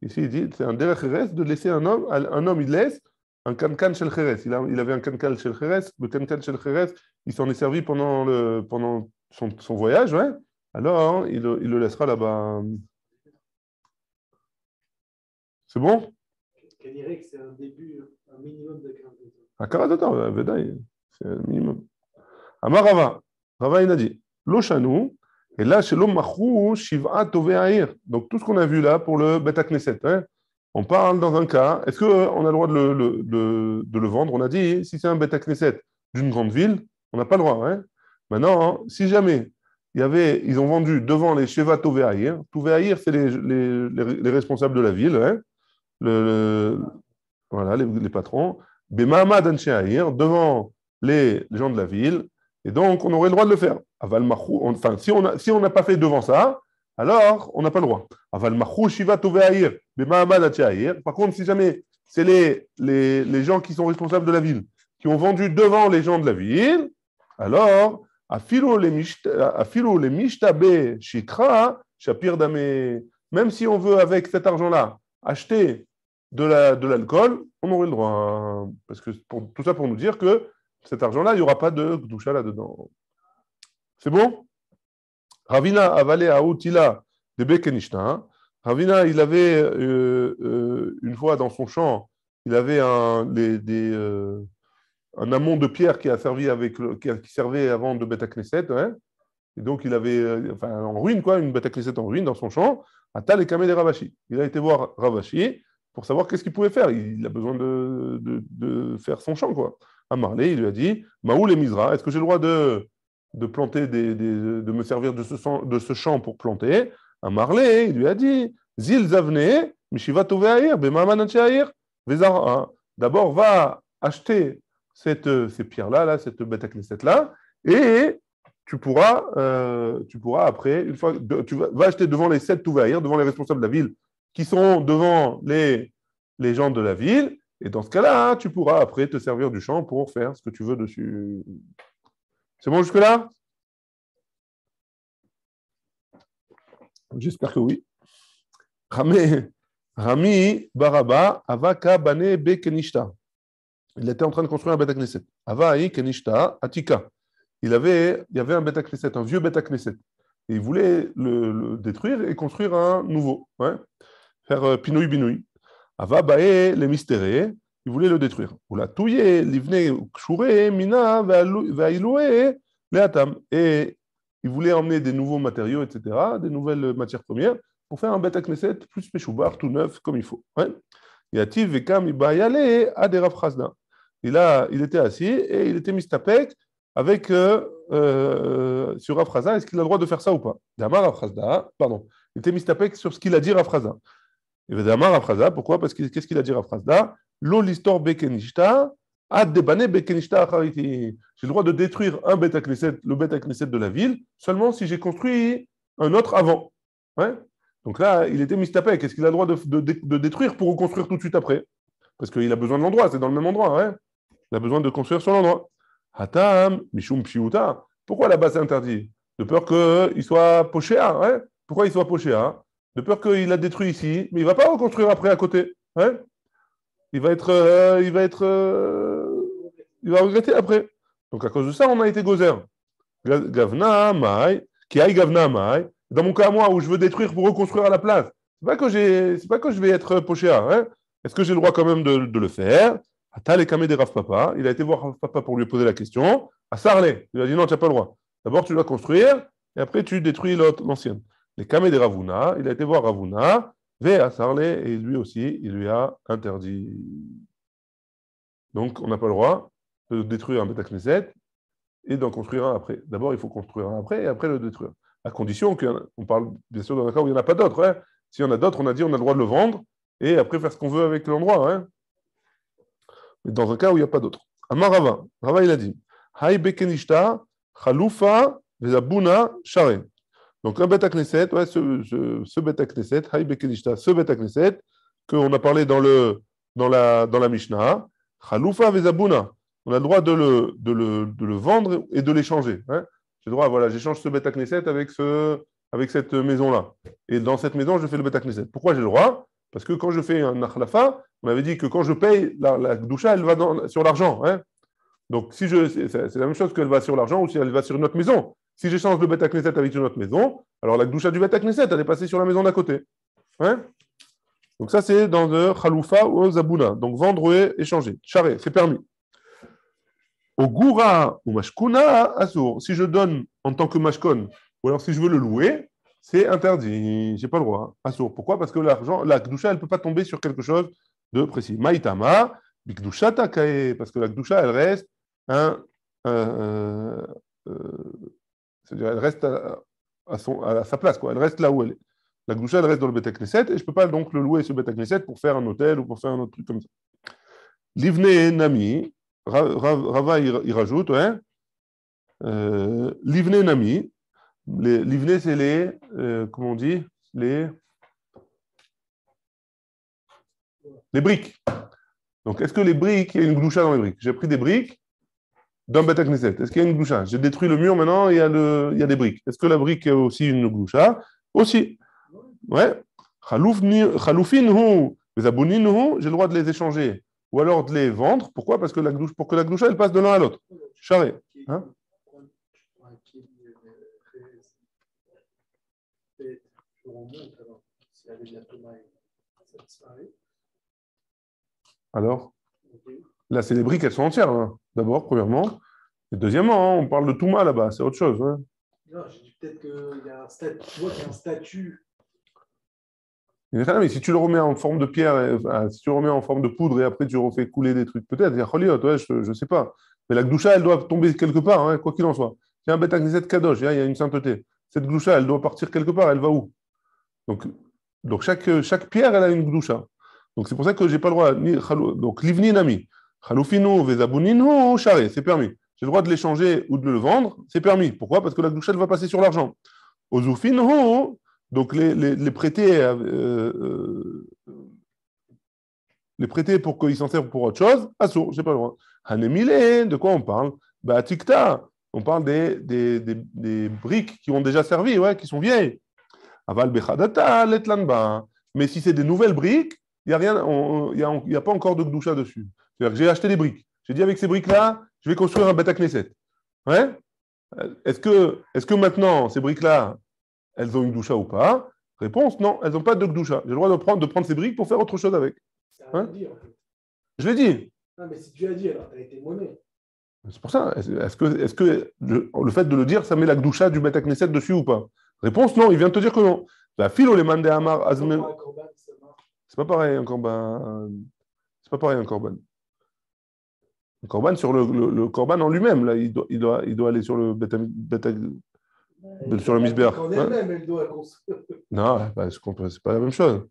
Ici, il dit, c'est un derech eret de laisser un homme, un homme il laisse un kankan shel cheres. Il, il avait un kankan shel cheres. Le kankan shel cheres, il s'en est servi pendant, le, pendant son, son voyage. Ouais. Alors, il, il le laissera là-bas. C'est bon? Je dirais que c'est un début, un minimum de quinze ans. Vedaï, c'est un minimum. Amar Rava, Rava il a dit, Loshanu, Et là, chez l'homme Machrou, Shiv'a Tové Aïr. Donc tout ce qu'on a vu là pour le Beth HaKnesset, hein, on parle dans un cas, est-ce qu'on a le droit de le, le, de, de le vendre? On a dit, si c'est un Beth HaKnesset d'une grande ville, on n'a pas le droit. Hein. Maintenant, si jamais il y avait, ils ont vendu devant les Sheva Tové Aïr, Tové Aïr, c'est les, les, les, les responsables de la ville, hein, le, le, voilà, les, les patrons, Bema'amad Anshe Aïr, devant les gens de la ville, et donc on aurait le droit de le faire. Aval Machrou, enfin, si on n'a si pas fait devant ça, alors on n'a pas le droit. Aval Machrou, Sheva Tové Aïr, Bema'amad Anshe Aïr. Par contre, si jamais c'est les, les, les gens qui sont responsables de la ville, qui ont vendu devant les gens de la ville, alors, même si on veut, avec cet argent-là, acheter de, la, de l'alcool, on aurait le droit. Parce que pour, tout ça pour nous dire que cet argent-là, il n'y aura pas de gdoucha là-dedans. C'est bon ? Ravina avalé aoutila de Bekenishna. Ravina, il avait, euh, euh, une fois dans son champ, il avait un, les, des... Euh, un amont de pierre qui a servi avec le, qui, a, qui servait avant de Beth HaKnesset, hein, et donc il avait, enfin, en ruine quoi, une Beth HaKnesset en ruine dans son champ. Atal et Kamel et Ravashi. Il a été voir Ravashi pour savoir qu'est-ce qu'il pouvait faire. Il, il a besoin de, de, de faire son champ quoi. À Marley, il lui a dit Maoul et Mizra, est-ce que j'ai le droit de de planter des, des de me servir de ce de ce champ pour planter? À Marley, il lui a dit Zil Zavne, Mishiva Tové Aïr, Bema'amad Anshe Aïr, Vezara. D'abord va acheter Cette, ces pierres-là, là, cette Beth HaKnesset-là, et tu pourras, euh, tu pourras après, une fois, de, tu vas, vas acheter devant les sept Touvaïr, devant les responsables de la ville, qui seront devant les, les gens de la ville, et dans ce cas-là, tu pourras après te servir du champ pour faire ce que tu veux dessus. C'est bon jusque-là? J'espère que oui. Rami, Rami Baraba, Avaka Bane Bekenishta. Il était en train de construire un Beth HaKnesset. Ava'i Kenishta Atika. Il avait, il y avait un Beth HaKnesset, un vieux Beth HaKnesset. Et il voulait le, le détruire et construire un nouveau. Ouais. Faire Pinoui Binoui. Ava Bae le Mystéré. Il voulait le détruire. Oula Touye, Livne Kshure, Mina, Vailoe, Leatam. Et il voulait emmener des nouveaux matériaux, et cetera, des nouvelles matières premières pour faire un Beth HaKnesset plus Peshoubar, tout neuf, comme il faut. Ouais. Yativ Vekam Ibayale Aderav Chazda. Et là, il était assis et il était mistapec avec euh, euh, sur Rav Chazda. Est-ce qu'il a le droit de faire ça ou pas? D'amar Rav Chazda, pardon. Il était mistapec sur ce qu'il a dit Rav Chazda. Et d'amar Rav Chazda, pourquoi? Parce que qu'est-ce qu'il a dit Rav Chazda? Lo listor bekenishta ad debane bekenishta achariti. J'ai le droit de détruire un Beth HaKnesset, le Beth HaKnesset de la ville, seulement si j'ai construit un autre avant. Ouais. Donc là, il était mistapec. Est-ce qu'il a le droit de, de, de détruire pour reconstruire tout de suite après? Parce qu'il a besoin de l'endroit. C'est dans le même endroit, ouais. Il a besoin de construire sur l'endroit. Hatam, Mishum Pshiuta. Pourquoi là-bas c'est interdit? De peur qu'il soit pochéa. Hein? Pourquoi il soit pochéa? De peur qu'il a détruit ici, mais il ne va pas reconstruire après à côté. Hein? Il va être. Euh, il va être. Euh, il va regretter après. Donc à cause de ça, on a été gozer. Gavna Maï, qui aille Gavna Maï. Dans mon cas, moi, où je veux détruire pour reconstruire à la place, ce n'est pas, pas que je vais être pochéa. Hein? Est-ce que j'ai le droit quand même de, de le faire? Atal et Kamé des Rav Papa, il a été voir Rav Papa pour lui poser la question. À Sarlé, il a dit non, tu n'as pas le droit. D'abord, tu dois construire, et après, tu détruis l'autre, l'ancienne. Les Kamé des Ravuna, il a été voir Ravuna, ve à Sarlé, et lui aussi, il lui a interdit. Donc, on n'a pas le droit de détruire un Beth HaKnesset et d'en construire un après. D'abord, il faut construire un après, et après le détruire. À condition qu'on parle, bien sûr, d'un cas où il n'y en a pas d'autres. Hein. S'il y en a d'autres, on a dit on a le droit de le vendre, et après faire ce qu'on veut avec l'endroit. Hein. Mais dans un cas où il n'y a pas d'autre. Amar Rava, Rava il a dit Hay Bekenishta, Chalufa, Vezabuna, Share. Donc un Beth HaKnesset, ouais, ce, ce, ce Beth HaKnesset, Hay Bekenishta, ce Beth HaKnesset, qu'on a parlé dans, le, dans, la, dans la Mishnah, Chalufa, Vezabuna. On a le droit de le, de le, de le vendre et de l'échanger. Hein. J'ai le droit, voilà, j'échange ce Beth HaKnesset avec, ce, avec cette maison-là. Et dans cette maison, je fais le Beth HaKnesset. Pourquoi j'ai le droit? Parce que quand je fais un Akhlafa, on avait dit que quand je paye, la, la doucha, elle va dans, sur l'argent. Hein. Donc, si je, c'est, c'est la même chose qu'elle va sur l'argent ou si elle va sur une autre maison. Si j'échange le Beth HaKnesset avec une autre maison, alors la doucha du Beth HaKnesset, elle est passée sur la maison d'à côté. Hein. Donc, ça, c'est dans le Chaloufa ou Zabuna. Donc, vendre et échanger. Charé, c'est permis. Au Goura ou Mashkuna, Assour. Si je donne en tant que Mashkon Ou alors, si je veux le louer, c'est interdit. Je n'ai pas le droit. Assour. Pourquoi? Parce que l'argent, la Kedusha, elle ne peut pas tomber sur quelque chose de précis. Maïtama, Bikdusha Takae, parce que la Kedusha, elle reste un. Euh, euh, c'est-à-dire, elle reste à, à, son, à sa place, quoi. Elle reste là où elle est. La Kedusha, elle reste dans le Beit HaKnesset, et je ne peux pas donc le louer, ce Beit HaKnesset, pour faire un hôtel ou pour faire un autre truc comme ça. Livne Nami, Rava, il rajoute, hein. Euh, Livne Nami, les Livne, c'est les, euh, comment on dit, les, les briques. Donc, est-ce que les briques, il y a une Kedusha dans les briques? J'ai pris des briques dans le Beit HaKnesset. Est-ce qu'il y a une Kedusha? J'ai détruit le mur, maintenant, il y a, le, il y a des briques. Est-ce que la brique est aussi une Kedusha? Aussi. Ouais. Khaloufin, les abonin, j'ai le droit de les échanger ou alors de les vendre. Pourquoi? Parce que la Kedusha, pour que la Kedusha elle passe de l'un à l'autre. Charé. Hein? Alors, là, c'est les briques, elles sont entières. Hein. D'abord, premièrement. Et deuxièmement, hein, on parle de Touma là-bas, c'est autre chose. Hein. Non, j'ai dit peut-être qu'il y a un statut. Tu vois qu'il y a un statut. Mais si tu le remets en forme de pierre, si tu le remets en forme de poudre et après tu refais couler des trucs, peut-être, ouais, je ne sais pas. Mais la Kedusha, elle doit tomber quelque part, hein, quoi qu'il en soit. Il y a un Beit HaKnesset Kadosh, il y a une sainteté. Cette Kedusha, elle doit partir quelque part, elle va où? Donc, donc chaque, chaque pierre, elle a une Kedusha. Donc c'est pour ça que je n'ai pas le droit. Ni, donc Livni Nami, Khaloufinu, Vezabuninu, Charé, c'est permis. J'ai le droit de l'échanger ou de le vendre, c'est permis. Pourquoi? Parce que la Kedusha, elle va passer sur l'argent. Ozufinu. Donc, les, les, les prêter euh, euh, les prêter pour qu'ils s'en servent pour autre chose, assour, je n'ai pas le droit. Hanemile, de quoi on parle? Bah, tikta, on parle des, des, des, des briques qui ont déjà servi, ouais, qui sont vieilles. Aval bechadata, letlanba. Mais si c'est des nouvelles briques, il n'y a rien, il n'y a, a pas encore de Kedusha dessus. C'est-à-dire que j'ai acheté des briques. J'ai dit avec ces briques-là, je vais construire un Beit HaKnesset. Ouais? Est-ce que, est-ce que maintenant, ces briques-là, elles ont une Kedusha ou pas? Réponse, non, elles n'ont pas de Kedusha. J'ai le droit de prendre, de prendre ces briques pour faire autre chose avec. Ça a hein? dit, en fait. Je l'ai dit. Non, mais si tu l'as dit, alors tu as été monnaie. C'est pour ça. Est-ce que, est-ce que le, le fait de le dire, ça met la Kedusha du Beit HaKnesset dessus ou pas? Réponse, non, il vient de te dire que non. La philo, les mandés Amar, Azmé. C'est pas pareil, un Korban. C'est pas pareil, un Korban. Un Korban sur le, le, le Korban en lui-même, là, il doit, il doit, il doit aller sur le Beit HaKnesset. Sur le misbéar. Hein? Non, bah, je comprends, c'est pas la même chose.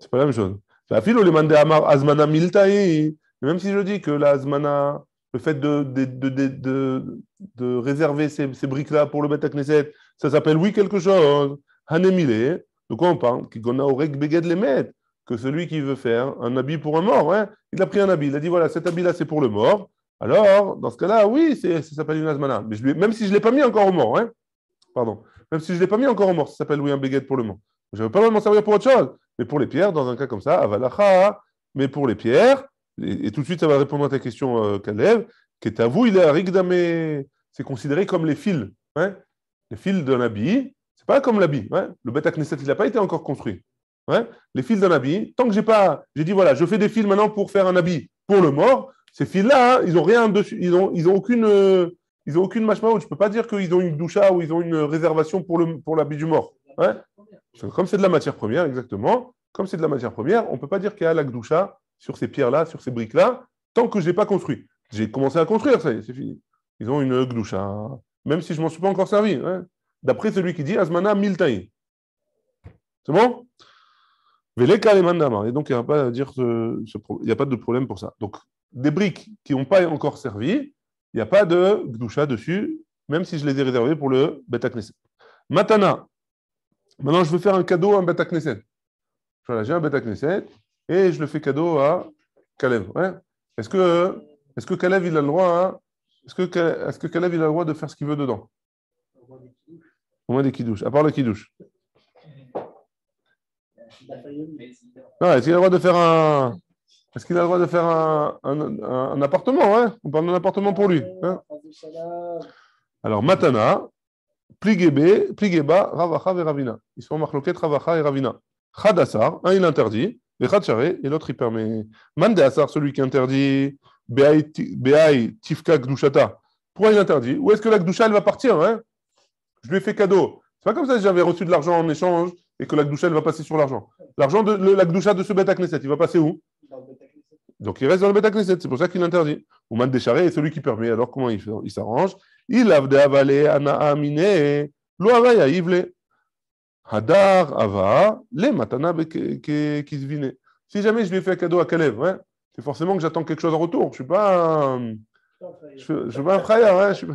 C'est pas la même chose. La philo, les mandés Amar, Azmana Miltaï. Même si je dis que la Azmana, le fait de, de, de, de, de, de réserver ces, ces briques-là pour le Beit HaKnesset, ça s'appelle oui quelque chose. Hanemile, de quoi on parle? Qu'on a au reg beged les maîtres. Que celui qui veut faire un habit pour un mort, hein? Il a pris un habit, il a dit voilà, cet habit-là c'est pour le mort. Alors, dans ce cas-là, oui, c'est, ça s'appelle une Azmana. Mais je lui, même si je ne l'ai pas mis encore au mort, hein? Pardon. Même si je ne l'ai pas mis encore en mort, ça s'appelle oui un béguet pour le mort. Je ne veux pas vraiment servir pour autre chose. Mais pour les pierres, dans un cas comme ça, avalacha, mais pour les pierres, et, et tout de suite ça va répondre à ta question, euh, Kalev, qui est à vous, il est à Rigdame. C'est considéré comme les fils. Hein? Les fils d'un habit, c'est pas comme l'habit. Hein? Le Beit HaKnesset, il n'a pas été encore construit. Hein? Les fils d'un habit, tant que j'ai pas. J'ai dit voilà, je fais des fils maintenant pour faire un habit pour le mort, ces fils-là, hein, ils n'ont rien dessus, ils n'ont ils ont aucune. Euh, Ils n'ont aucune machma où je ne peux pas dire qu'ils ont une doucha ou ils ont une réservation pour, le, pour l'habit du mort. Hein? Comme c'est de la matière première, exactement, comme c'est de la matière première, on ne peut pas dire qu'il y a la doucha sur ces pierres-là, sur ces briques-là, tant que je n'ai pas construit. J'ai commencé à construire, ça y est, c'est fini. Ils ont une doucha, même si je ne m'en suis pas encore servi. Hein? D'après celui qui dit « Azmana miltaï ». C'est bon? Veleka le mandama. Et donc, il n'y a pas à dire ce, ce, y a pas de problème pour ça. Donc, des briques qui n'ont pas encore servi, il n'y a pas de Kedusha dessus, même si je les ai réservés pour le Beit HaKnesset. Matana. Maintenant, je veux faire un cadeau à un Beit HaKnesset. Voilà, j'ai un Beit HaKnesset et je le fais cadeau à Kalev. Ouais. Est-ce que, est-ce que Kalev, il a le droit à, est-ce que, est-ce que Kalev, il a le droit de faire ce qu'il veut dedans? Au moins des kidouches. À part le kidouche. Non, est-ce qu'il a le droit de faire un... Est-ce qu'il a le droit de faire un, un, un, un appartement, hein? On parle d'un appartement pour lui. Hein? Alors, Matana, Pligebe, Pligeba, Ravacha et Ravina. Ils sont en marloquette, Ravacha et Ravina. Chadassar, un il interdit, et Chadcharé, et l'autre il permet. Mandassar, celui qui interdit, Beaï, Tifka, Gdushata. Pourquoi il interdit? Où est-ce que la Kedusha, elle va partir, hein? je lui ai fait cadeau. C'est pas comme ça que j'avais reçu de l'argent en échange et que la Gdoucha, elle va passer sur l'argent. L'argent de le, la Gdoucha de ce Beth HaKnesset, il va passer où? Donc il reste dans le Beth HaKnesset, c'est pour ça qu'il l'interdit. Ouman Décharé est celui qui permet, alors comment il, il s'arrange? Il a avalé, ana aminé, loaraya ivle, hadar ava, le matana qui se vinait. Si jamais je lui ai fait un cadeau à Kalev, ouais, c'est forcément que j'attends quelque chose en retour. Je ne suis pas un... Je ne suis pas un frayeur. Hein, suis...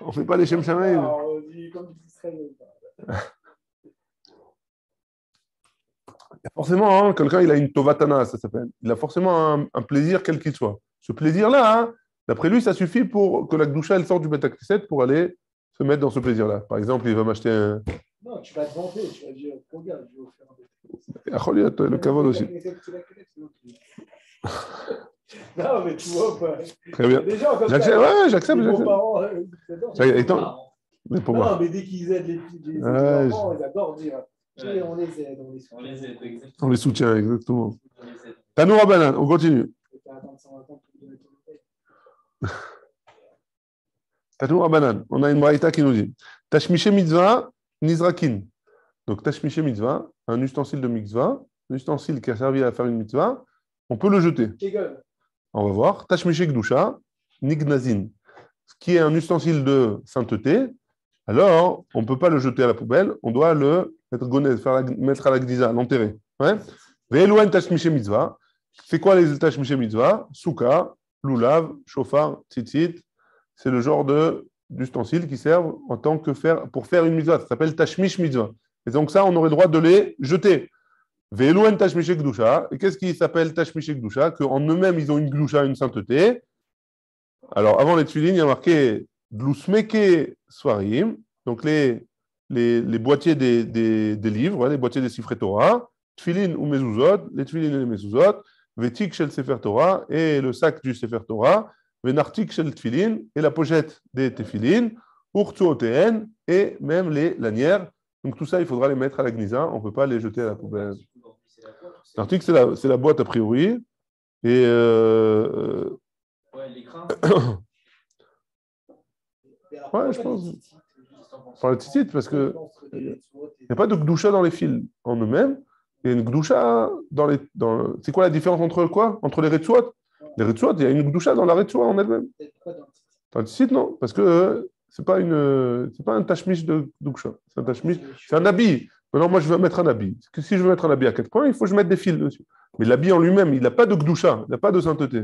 On ne fait pas les Shem Shamaï. On dit comme Israël. Forcément, hein, quelqu'un il a une tovatana, ça s'appelle. Il a forcément un, un plaisir, quel qu'il soit. Ce plaisir-là, hein, d'après lui, ça suffit pour que la Gdoucha elle sorte du Beth HaKnesset pour aller se mettre dans ce plaisir-là. Par exemple, il va m'acheter un... Non, tu vas te vanter, tu vas dire, regarde, je vais vous faire un... Le cavode aussi. Non, mais tu vois, bah, très bien. Déjà, j'accepte, ouais, j'accepte. Mes parents, euh, ils adorent. Mais pour non, moi. Non, mais dès qu'ils aident les petits, les, ah, les enfants, je... ils adorent dire. Ouais. On les aide, on les soutient. On les aide, exactement. On les soutient, exactement. Tanou Rabanan, on continue. Tanou Rabanan, on a une braïta qui nous dit Tashmiche mitzvah, nizrakin. Donc, Tashmiche mitzvah, un ustensile de mitzvah, un ustensile qui a servi à faire une mitzvah, on peut le jeter. On va voir. Tashmiche gdusha, nignazin. Ce qui est un ustensile de sainteté, alors on ne peut pas le jeter à la poubelle, on doit le mettre gonèse, faire la, mettre à la gdiza, l'enterrer. Ve'elouen tashmiche mitzvah. C'est quoi les tashmiche mitzvah? Souka, lulav, shofar, tzitzit. C'est le genre de, d'ustensiles qui servent en tant que faire, pour faire une mitzvah. Ça s'appelle tashmiche mitzvah. Et donc ça, on aurait le droit de les jeter. Ve'elouen tashmiche gdusha. Et qu'est-ce qui s'appelle tashmiche gdusha? Qu'en eux-mêmes, ils ont une gdusha, une sainteté. Alors, avant les tfilines, il y a marqué dlousmeke swarim. Donc les, les, les boîtiers des, des, des livres, les boîtiers des sifrei Torah. Tfilin ou mezuzot, les tfilines et les mezuzot. Ve'tik shel sefer Torah, et le sac du sefer Torah. Ve'nartik shel tfilin, et la pochette des tfilines. Urtsuoten, et même les lanières. Donc tout ça, il faudra les mettre à la Gniza, on ne peut pas les jeter à la poubelle. L'article, c'est la, c'est la boîte a priori. Et euh... ouais, l'écran. Ouais, je pense. Par le titre, parce que il n'y a pas de gdoucha dans les fils en eux-mêmes. Il y a une gdoucha dans les. Dans le... C'est quoi la différence entre quoi? Entre les retsuot? Les retsuot, il y a une gdoucha dans la retsuot en elle-même. Dans le titre, non, parce que. C'est pas une, c'est pas un tashmish de gdoucha, c'est un tashmish, c'est un habit. Maintenant, moi, je veux mettre un habit. Que si je veux mettre un habit à quatre points, il faut que je mette des fils dessus. Mais l'habit en lui-même, il n'a pas de gdoucha, il n'a pas de sainteté.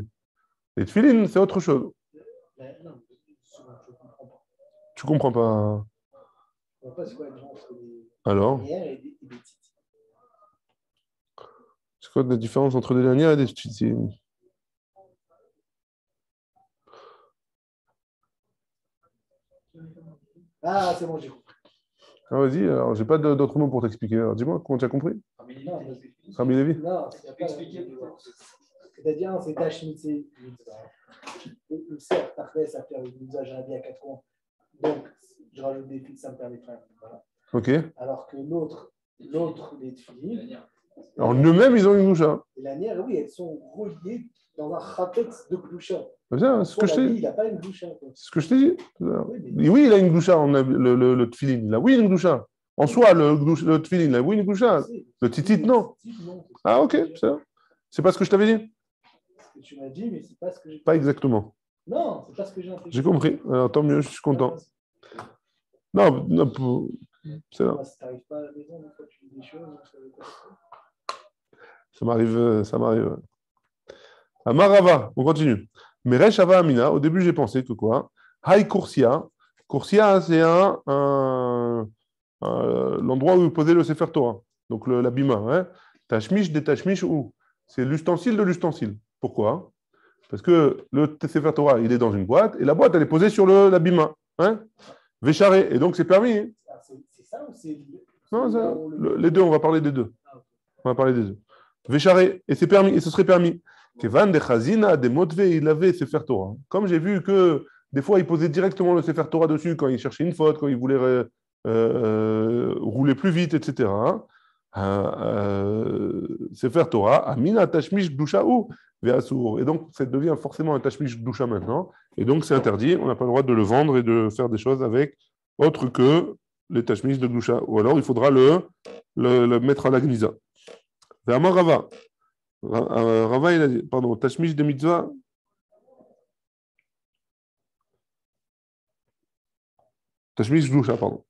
Les tfilines, c'est autre chose. Tu comprends pas. Alors, c'est quoi la différence entre les lanières et les tfilines? Ah, c'est bon, j'ai compris. Ah, vas-y, alors j'ai pas d'autres mots pour t'expliquer. Alors, dis-moi, comment tu as compris? Rami Lévi. Non, tu n'as pas expliqué. C'est-à-dire, c'est Tashmiche mitzvah. Il sert à faire une mitzvah, j'ai un à quatre ans. Donc, je rajoute des fils, ça me permet de faire. Voilà. Ok. Alors que l'autre, l'autre des filles. Alors, eux-mêmes, ils ont une gdoucha. Et l'anière, oui, elles sont reliées dans un khatet de gdoucha. C'est ce que je t'ai dit. Il a pas une gdoucha. C'est ce que je t'ai dit. Oui, il a une gdoucha, on a le, le, le tfilin. Il a oui une gdoucha. En soi, le, le tfilin, il a oui une gdoucha. Le titit, non. Ah, ok. C'est, c'est pas ce que je t'avais dit. Ce que tu m'as dit, mais c'est pas ce que j'ai. Pas exactement. Non, c'est pas ce que j'ai entendu. J'ai compris. Alors, tant mieux, je suis content. Non, non pour... c'est là. Si tu n'arrives pas à la maison, donc tu dis des choses. Ça m'arrive, ça m'arrive. Amarava, on continue. Meresh Ava Amina, au début j'ai pensé que quoi? Hay Kursia. Kursia, c'est un, un, un, l'endroit où vous posez le Sefer Torah, donc le, la Bima. Hein. Tashmish, des Tashmish, ou c'est l'ustensile de l'ustensile. Pourquoi? Parce que le Sefer Torah, il est dans une boîte, et la boîte, elle est posée sur le, la Bima. Hein. Vécharé, et donc c'est permis. C'est ça ou c'est... Non, ça, le, les deux, on va parler des deux. On va parler des deux. Vécharé, et c'est permis, et ce serait permis. Comme j'ai vu que des fois, ils posaient directement le Sefer Torah dessus quand ils cherchaient une faute, quand ils voulaient euh, euh, rouler plus vite, et cetera. Euh, euh, Sefer Torah, Amina Tashmish Gdusha ou Et donc, ça devient forcément un tachmish doucha maintenant. Et donc, c'est interdit. On n'a pas le droit de le vendre et de faire des choses avec autre que les tachmish de doucha. Ou alors, il faudra le, le, le mettre à la gnisa. Ve'amar Rava. Rava, il a dit, pardon, tachmish de mitzvah. Tachmish doucha, pardon.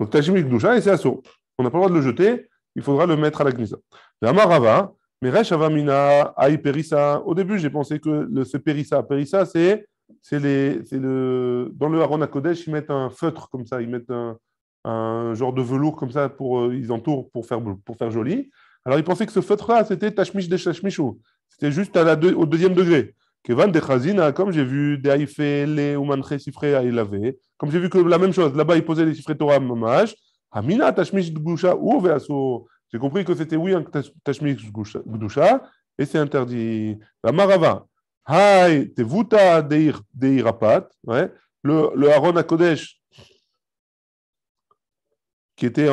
Donc, tachmish doucha, et c'est assaut. On n'a pas le droit de le jeter. Il faudra le mettre à la gnisa. Ve'amar Rava. Mais Resh Avamina, Aï Perissa. Au début, j'ai pensé que le, c'est Perissa. Perissa, c'est, c'est, les, c'est le. Dans le Haron HaKodesh, ils mettent un feutre comme ça, ils mettent un, un genre de velours comme ça, pour, ils entourent pour faire, pour faire joli. Alors, ils pensaient que ce feutre-là, c'était Tachmish des Tachmishou. C'était juste à la deux, au deuxième degré. Kevan de Chazina, comme j'ai vu, des Aïfé, les Oumanche, Sifré, Aïlavé. Comme j'ai vu que la même chose, là-bas, ils posaient les Sifré Torah, Mamash. Hamina, Tachmish Gusha, ou Veasso. J'ai compris que c'était, oui, un tachmish gdusha, et c'est interdit. La marava, haï, tevuta deirapat, le Haron HaKodesh, qui était,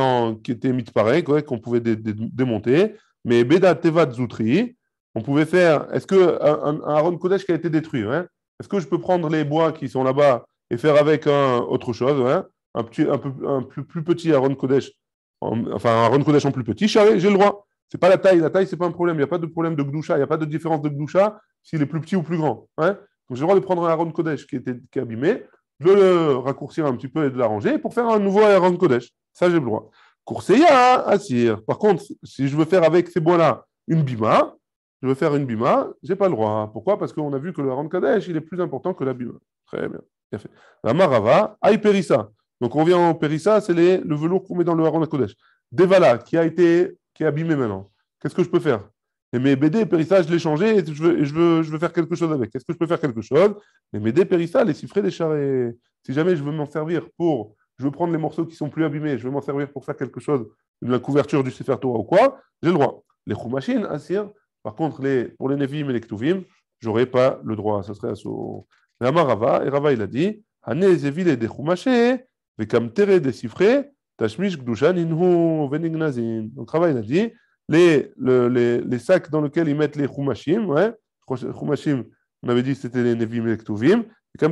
était mitparek, ouais, qu'on pouvait dé, dé, démonter, mais beda tevat zutri, on pouvait faire, est-ce qu'un Haron HaKodesh qui a été détruit, ouais, est-ce que je peux prendre les bois qui sont là-bas et faire avec un, autre chose, ouais, un, petit, un, peu, un plus, plus petit Haron HaKodesh, enfin un Haron HaKodesh en plus petit, j'ai le droit. C'est pas la taille, la taille c'est pas un problème, il n'y a pas de problème de Gdoucha, il n'y a pas de différence de Gdoucha s'il est plus petit ou plus grand. Ouais. Donc j'ai le droit de prendre un Haron HaKodesh qui était qui est abîmé, de le raccourcir un petit peu et de l'arranger pour faire un nouveau Haron HaKodesh. Ça j'ai le droit. Kourseya Asir. Par contre, si je veux faire avec ces bois-là une bima, je veux faire une bima, j'ai pas le droit. Pourquoi ? Parce qu'on a vu que le Haron HaKodesh il est plus important que la bima. Très bien, bien fait. La marava, aïperissa. Donc, on revient en Périssa, c'est les, le velours qu'on met dans le Haron HaKodesh. Devala, qui a été qui est abîmé maintenant. Qu'est-ce que je peux faire ? Et mes B D, Périssa, je l'ai changé et je veux, je, veux, je veux faire quelque chose avec. Est-ce que je peux faire quelque chose ? Et mes D, Périssa, les siffrés, les charrets. Si jamais je veux m'en servir pour... Je veux prendre les morceaux qui sont plus abîmés, je veux m'en servir pour faire quelque chose, la couverture du Sefer Torah ou quoi, j'ai le droit. Les Khumashim, Asir. Par contre, les, pour les Nevim et les Ktuvim, je n'aurais pas le droit. Ça serait à son... Mais Amar Rava, et Rava, il a dit, Hané, Zevil et des Khumashim. Donc, Rava, il a dit les, le, les, les sacs dans lesquels ils mettent les Khumashim, ouais, Khumashim, on avait dit que c'était les Nevim et les Ktuvim, et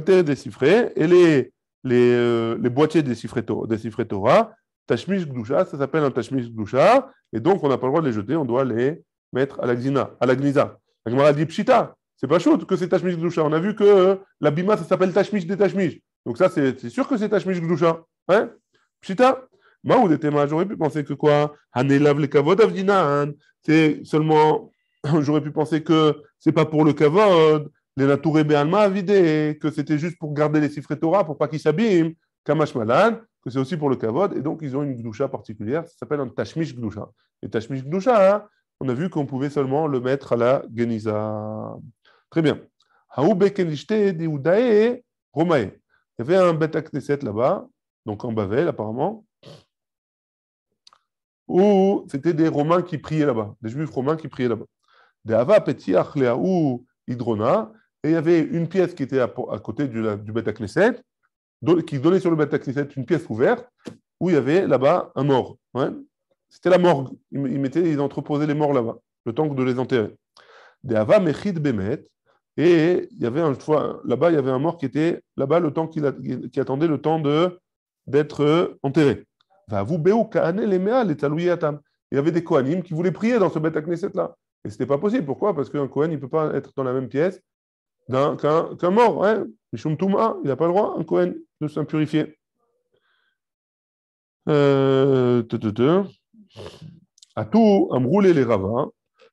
les, les, euh, les boîtiers des Sifrei Torah, Tachmish Gdusha, ça s'appelle un Tachmish Gdusha, et donc on n'a pas le droit de les jeter, on doit les mettre à la Gzina, à la Gniza. La Gemara dit Pshita, c'est pas chaud que c'est Tachmish Gdusha, on a vu que euh, la Bima, ça s'appelle Tachmish des Tachmish. Donc ça, c'est, c'est sûr que c'est Tachmish Gdusha. Hein? Pshita. Maoud était mal, j'aurais pu penser que quoi? Hanelav le kavod avdinan. C'est seulement, j'aurais pu penser que c'est pas pour le kavod, les nature be'alma avidé, que c'était juste pour garder les sifrei Torah, pour pas qu'ils s'abîment, kamash malan, que c'est aussi pour le kavod, et donc ils ont une Gdusha particulière, ça s'appelle un Tachmish Gdusha. Et Tachmish Gdusha, hein, on a vu qu'on pouvait seulement le mettre à la Geniza. Très bien. Haou bekenishte deoudae romae. Il y avait un Bet HaKnesset là-bas, donc en Bavel apparemment, où c'était des Romains qui priaient là-bas, des Juifs romains qui priaient là-bas. De Hava Petiach Leaou Hidrona, et il y avait une pièce qui était à, à côté du, du Bet HaKnesset, qui donnait sur le Bet HaKnesset une pièce ouverte, où il y avait là-bas un mort. Ouais. C'était la morgue, ils, ils, mettaient, ils entreposaient les morts là-bas, le temps de les enterrer. De Hava Mechid Bemet. Et il y avait une fois, là-bas, il y avait un mort qui était là-bas le temps qu'il a, qui attendait le temps de, d'être enterré. Il y avait des Kohanim qui voulaient prier dans ce Bet HaKnesset-là. Et ce n'était pas possible. Pourquoi ? Parce qu'un Kohen, il ne peut pas être dans la même pièce d'un, qu'un, qu'un mort. Hein, il n'a pas le droit, un Kohen, de s'impurifier. Euh, à tout, à me rouler les Ravas.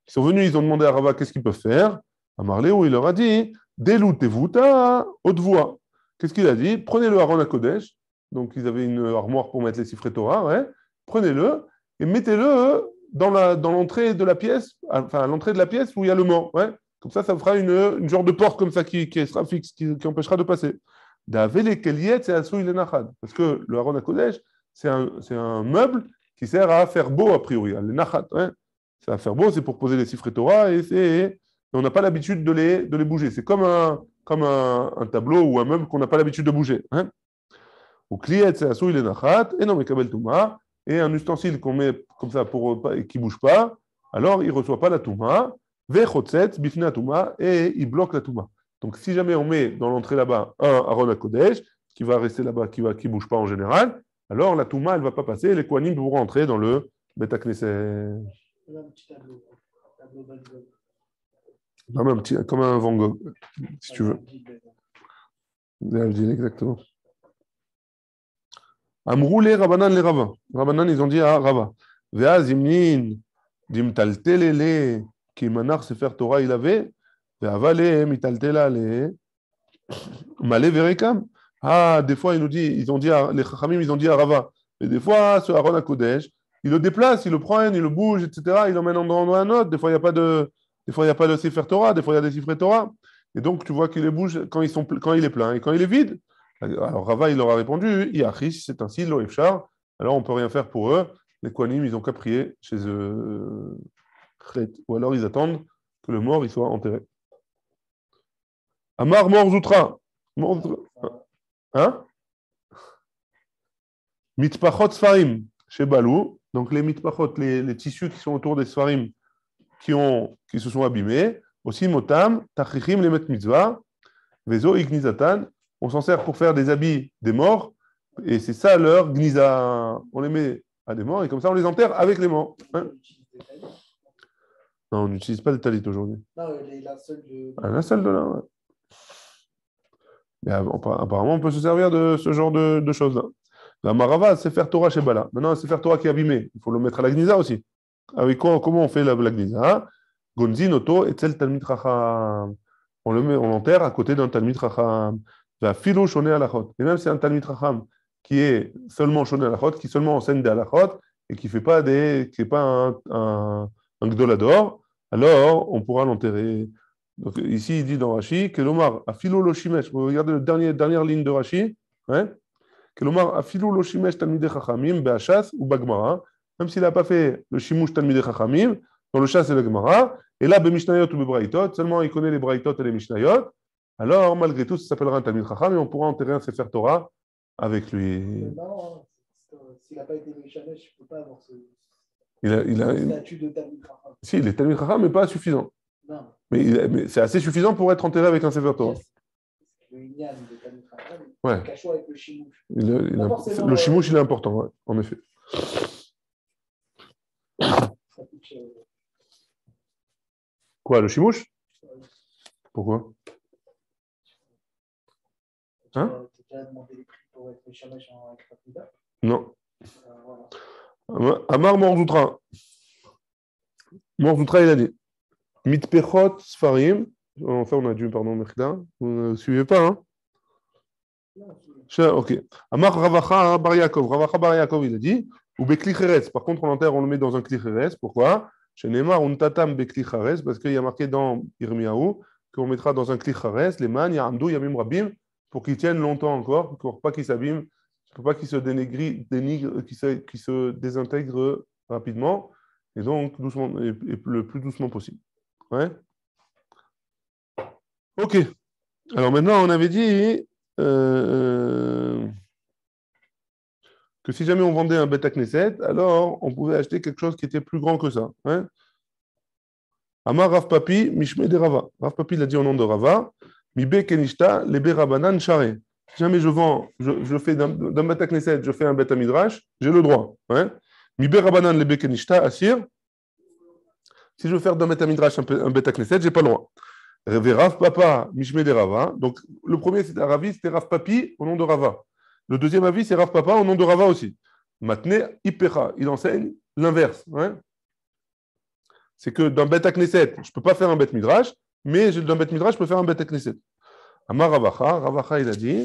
Ils sont venus, ils ont demandé à Rava qu'est-ce qu'ils peuvent faire. À Marléo, il leur a dit Déloutez-vous-ta, haute voix. Qu'est-ce qu'il a dit ? Prenez le Haron HaKodesh. Donc, ils avaient une armoire pour mettre les Sifrei Torah. Ouais. Prenez-le et mettez-le dans, la, dans l'entrée de la pièce, enfin, à l'entrée de la pièce où il y a le mort. Ouais. Comme ça, ça fera une, une genre de porte comme ça qui, qui sera fixe, qui, qui empêchera de passer. Parce que le Haron HaKodesh, c'est un, c'est un meuble qui sert à faire beau, a priori. Ouais. Ça va faire beau, c'est pour poser les Sifrei Torah et c'est. On n'a pas l'habitude de les, de les bouger. C'est comme un, comme un, un tableau ou un meuble qu'on n'a pas l'habitude de bouger. Au client, c'est assoui le nachat, et non, mais kabel touma, et un ustensile qu'on met comme ça pour, et qui ne bouge pas, alors il ne reçoit pas la touma, Vechotzet bifnei Touma, et il bloque la Touma. Donc si jamais on met dans l'entrée là-bas un Aron HaKodesh, qui va rester là-bas, qui ne bouge pas en général, alors la Touma, elle ne va pas passer, et les Kohanim pourront entrer dans le Beit HaKnesset. Comme un petit tableau, un tableau Van Gogh. Comme un, petit, comme un Van Gogh, si tu veux. Exactement. Amroulé Rabanan les Rava. Rabanan, ils ont dit à Rava. Veaz imnin, dimtaltelele, qui manar sefer Torah, il avait. Veavale, mitaltelale, malé verekam. Ah, des fois, ils nous disent, ils ont dit à, les Chachamim, ils ont dit à Rava. Et des fois, ce Aron HaKodesh, il le déplace, il le prend, il le bouge, et cetera. Il l'emmène dans un autre. Des fois, il n'y a pas de, des fois, il n'y a pas de sefer Torah. Des fois, il y a des sefer Torah. Et donc, tu vois qu'il les bouge quand, ils sont, quand il est plein et quand il est vide. Alors, Rava, il leur a répondu, Iachish, c'est ainsi, Loefchar. Alors, on ne peut rien faire pour eux. Les Kohanim, ils n'ont qu'à prier chez eux. Ou alors, ils attendent que le mort il soit enterré. Amar Mor Zoutra. Hein? Mitpachot Sfarim, chez Balou. Donc, les mitpachot, les, les tissus qui sont autour des Sfarim qui, ont, qui se sont abîmés. Aussi, motam, tachichim, les met mitzvah, vezo et gnizatan. On s'en sert pour faire des habits des morts, et c'est ça leur gniza. On les met à des morts, et comme ça, on les enterre avec les morts. Hein? Non, on n'utilise pas de talit aujourd'hui. Non, la seule de... Ah, la seule de là, ouais. Mais apparemment, on peut se servir de ce genre de, de choses-là. La marava, c'est faire Torah chez Bala. Maintenant, c'est faire Torah qui est abîmé. Il faut le mettre à la gniza aussi. Avec quoi, comment on fait la, la gniza? Gonzin oto etzel talmid racham. On le met, on l'enterre à côté d'un talmid racham. La philo shoné alachot. Et même si un talmid racham qui est seulement shoné alachot, qui seulement enseigne des alachot et qui fait pas des, qui est pas un, un, un gdolador, alors on pourra l'enterrer. Donc ici il dit dans Rashi que l'omar a philo lo shimesh. Vous regardez le dernier dernière ligne de Rashi, hein? Que l'omar a philo lo shimesh talmid rachamim beachas ou bagmara. Même s'il n'a pas fait le shimush talmid rachamim. Dans le chasse et le Gemara, et là, Bemishnayot ou Bebraïtot, seulement il connaît les Braïtot et les Mishnayot, alors malgré tout, ça s'appellera un Talmid Chacham et on pourra enterrer un Sefer Torah avec lui. C'est marrant, hein. S'il n'a pas été Mishnayot, je ne peux pas avoir ce il a, il a, statut de Talmid Chacham. Si, il est Talmid Chacham, mais pas suffisant. Non. Mais, il a, mais c'est assez suffisant pour être enterré avec un Sefer Torah. Le Inyan de Talmid Chacham, ouais. Le cachot avec le Shimouch. Il a, il a, le le Shimouch, il est important, ouais, en effet. Quoi, le chimouche? Pourquoi? Hein? Non. Amar Morzoutra. Morzoutra, il a dit Mitpechot Sfarim. Enfin, on a dû, pardon, Merida. Vous ne suivez pas, hein? Ok. Amar Ravacha Bar Yaakov. Ravacha Bar Yaakov, il a dit Ou Bekli Kheretz. Par contre, on l'enterre, on le met dans un Kli Kheretz. Pourquoi? Chez Neymar, on tatam bekli chares, parce qu'il y a marqué dans Irmiaou qu'on mettra dans un kli chares, les man, yamdou, yamim rabim, pour qu'ils tiennent longtemps encore, pour pas qu'ils s'abîment, pour pas qu'ils se dénigrent, dénigrent qu'ils se, qu'ils se désintègrent rapidement, et donc doucement, et, et le plus doucement possible. Ouais. Ok. Alors maintenant, on avait dit euh, que si jamais on vendait un Beit HaKnesset, alors on pouvait acheter quelque chose qui était plus grand que ça. Hein? Amar Rav Papi, Mishme de Rava. Rav Papi l'a dit au nom de Rava. Mibe Kenishta, Lebe Rabanan Share. Si jamais je vends, je, je fais d'un, d'un Beit HaKnesset, je fais un Beit HaMidrash, j'ai le droit. Hein? Mibe Rabanan, Lebe Kenishta, Asir. Si je veux faire d'un Beit HaMidrash un Beit HaKnesset, je n'ai pas le droit. Rav Papa, Mishme de Rava. Donc le premier, c'était Ravi, c'était Rav Papi au nom de Rava. Le deuxième avis, c'est Rav Papa, au nom de Rava aussi. Matne Ipecha, il enseigne l'inverse. Hein? C'est que d'un Beit HaKnesset, je ne peux pas faire un Beit Midrash, mais d'un Beit Midrash, je peux faire un Beit HaKnesset. Amar Ravacha, Ravacha, il a dit,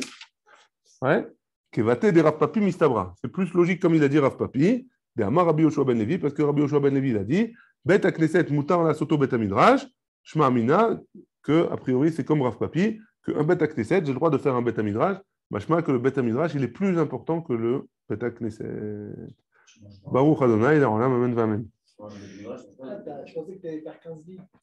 ouais, Kevate de Rav Papi Mistabra. C'est plus logique comme il a dit Rav Papi, de Amar Rabbi Yoshua ben Levi, parce que Rabbi Yoshua ben Levi, il a dit, Beit HaKnesset, Moutar la Soto Beit HaMidrash, Shema Amina, que, a priori, c'est comme Rav Papi, qu'un Beit HaKnesset, j'ai le droit de faire un Beit HaMidrash, Machma que le Beit HaMidrash, il est plus important que le Beit HaKnesset. Baruch Adonai, la Olam, amen, amen. Je pensais que tu allais faire quinze livres.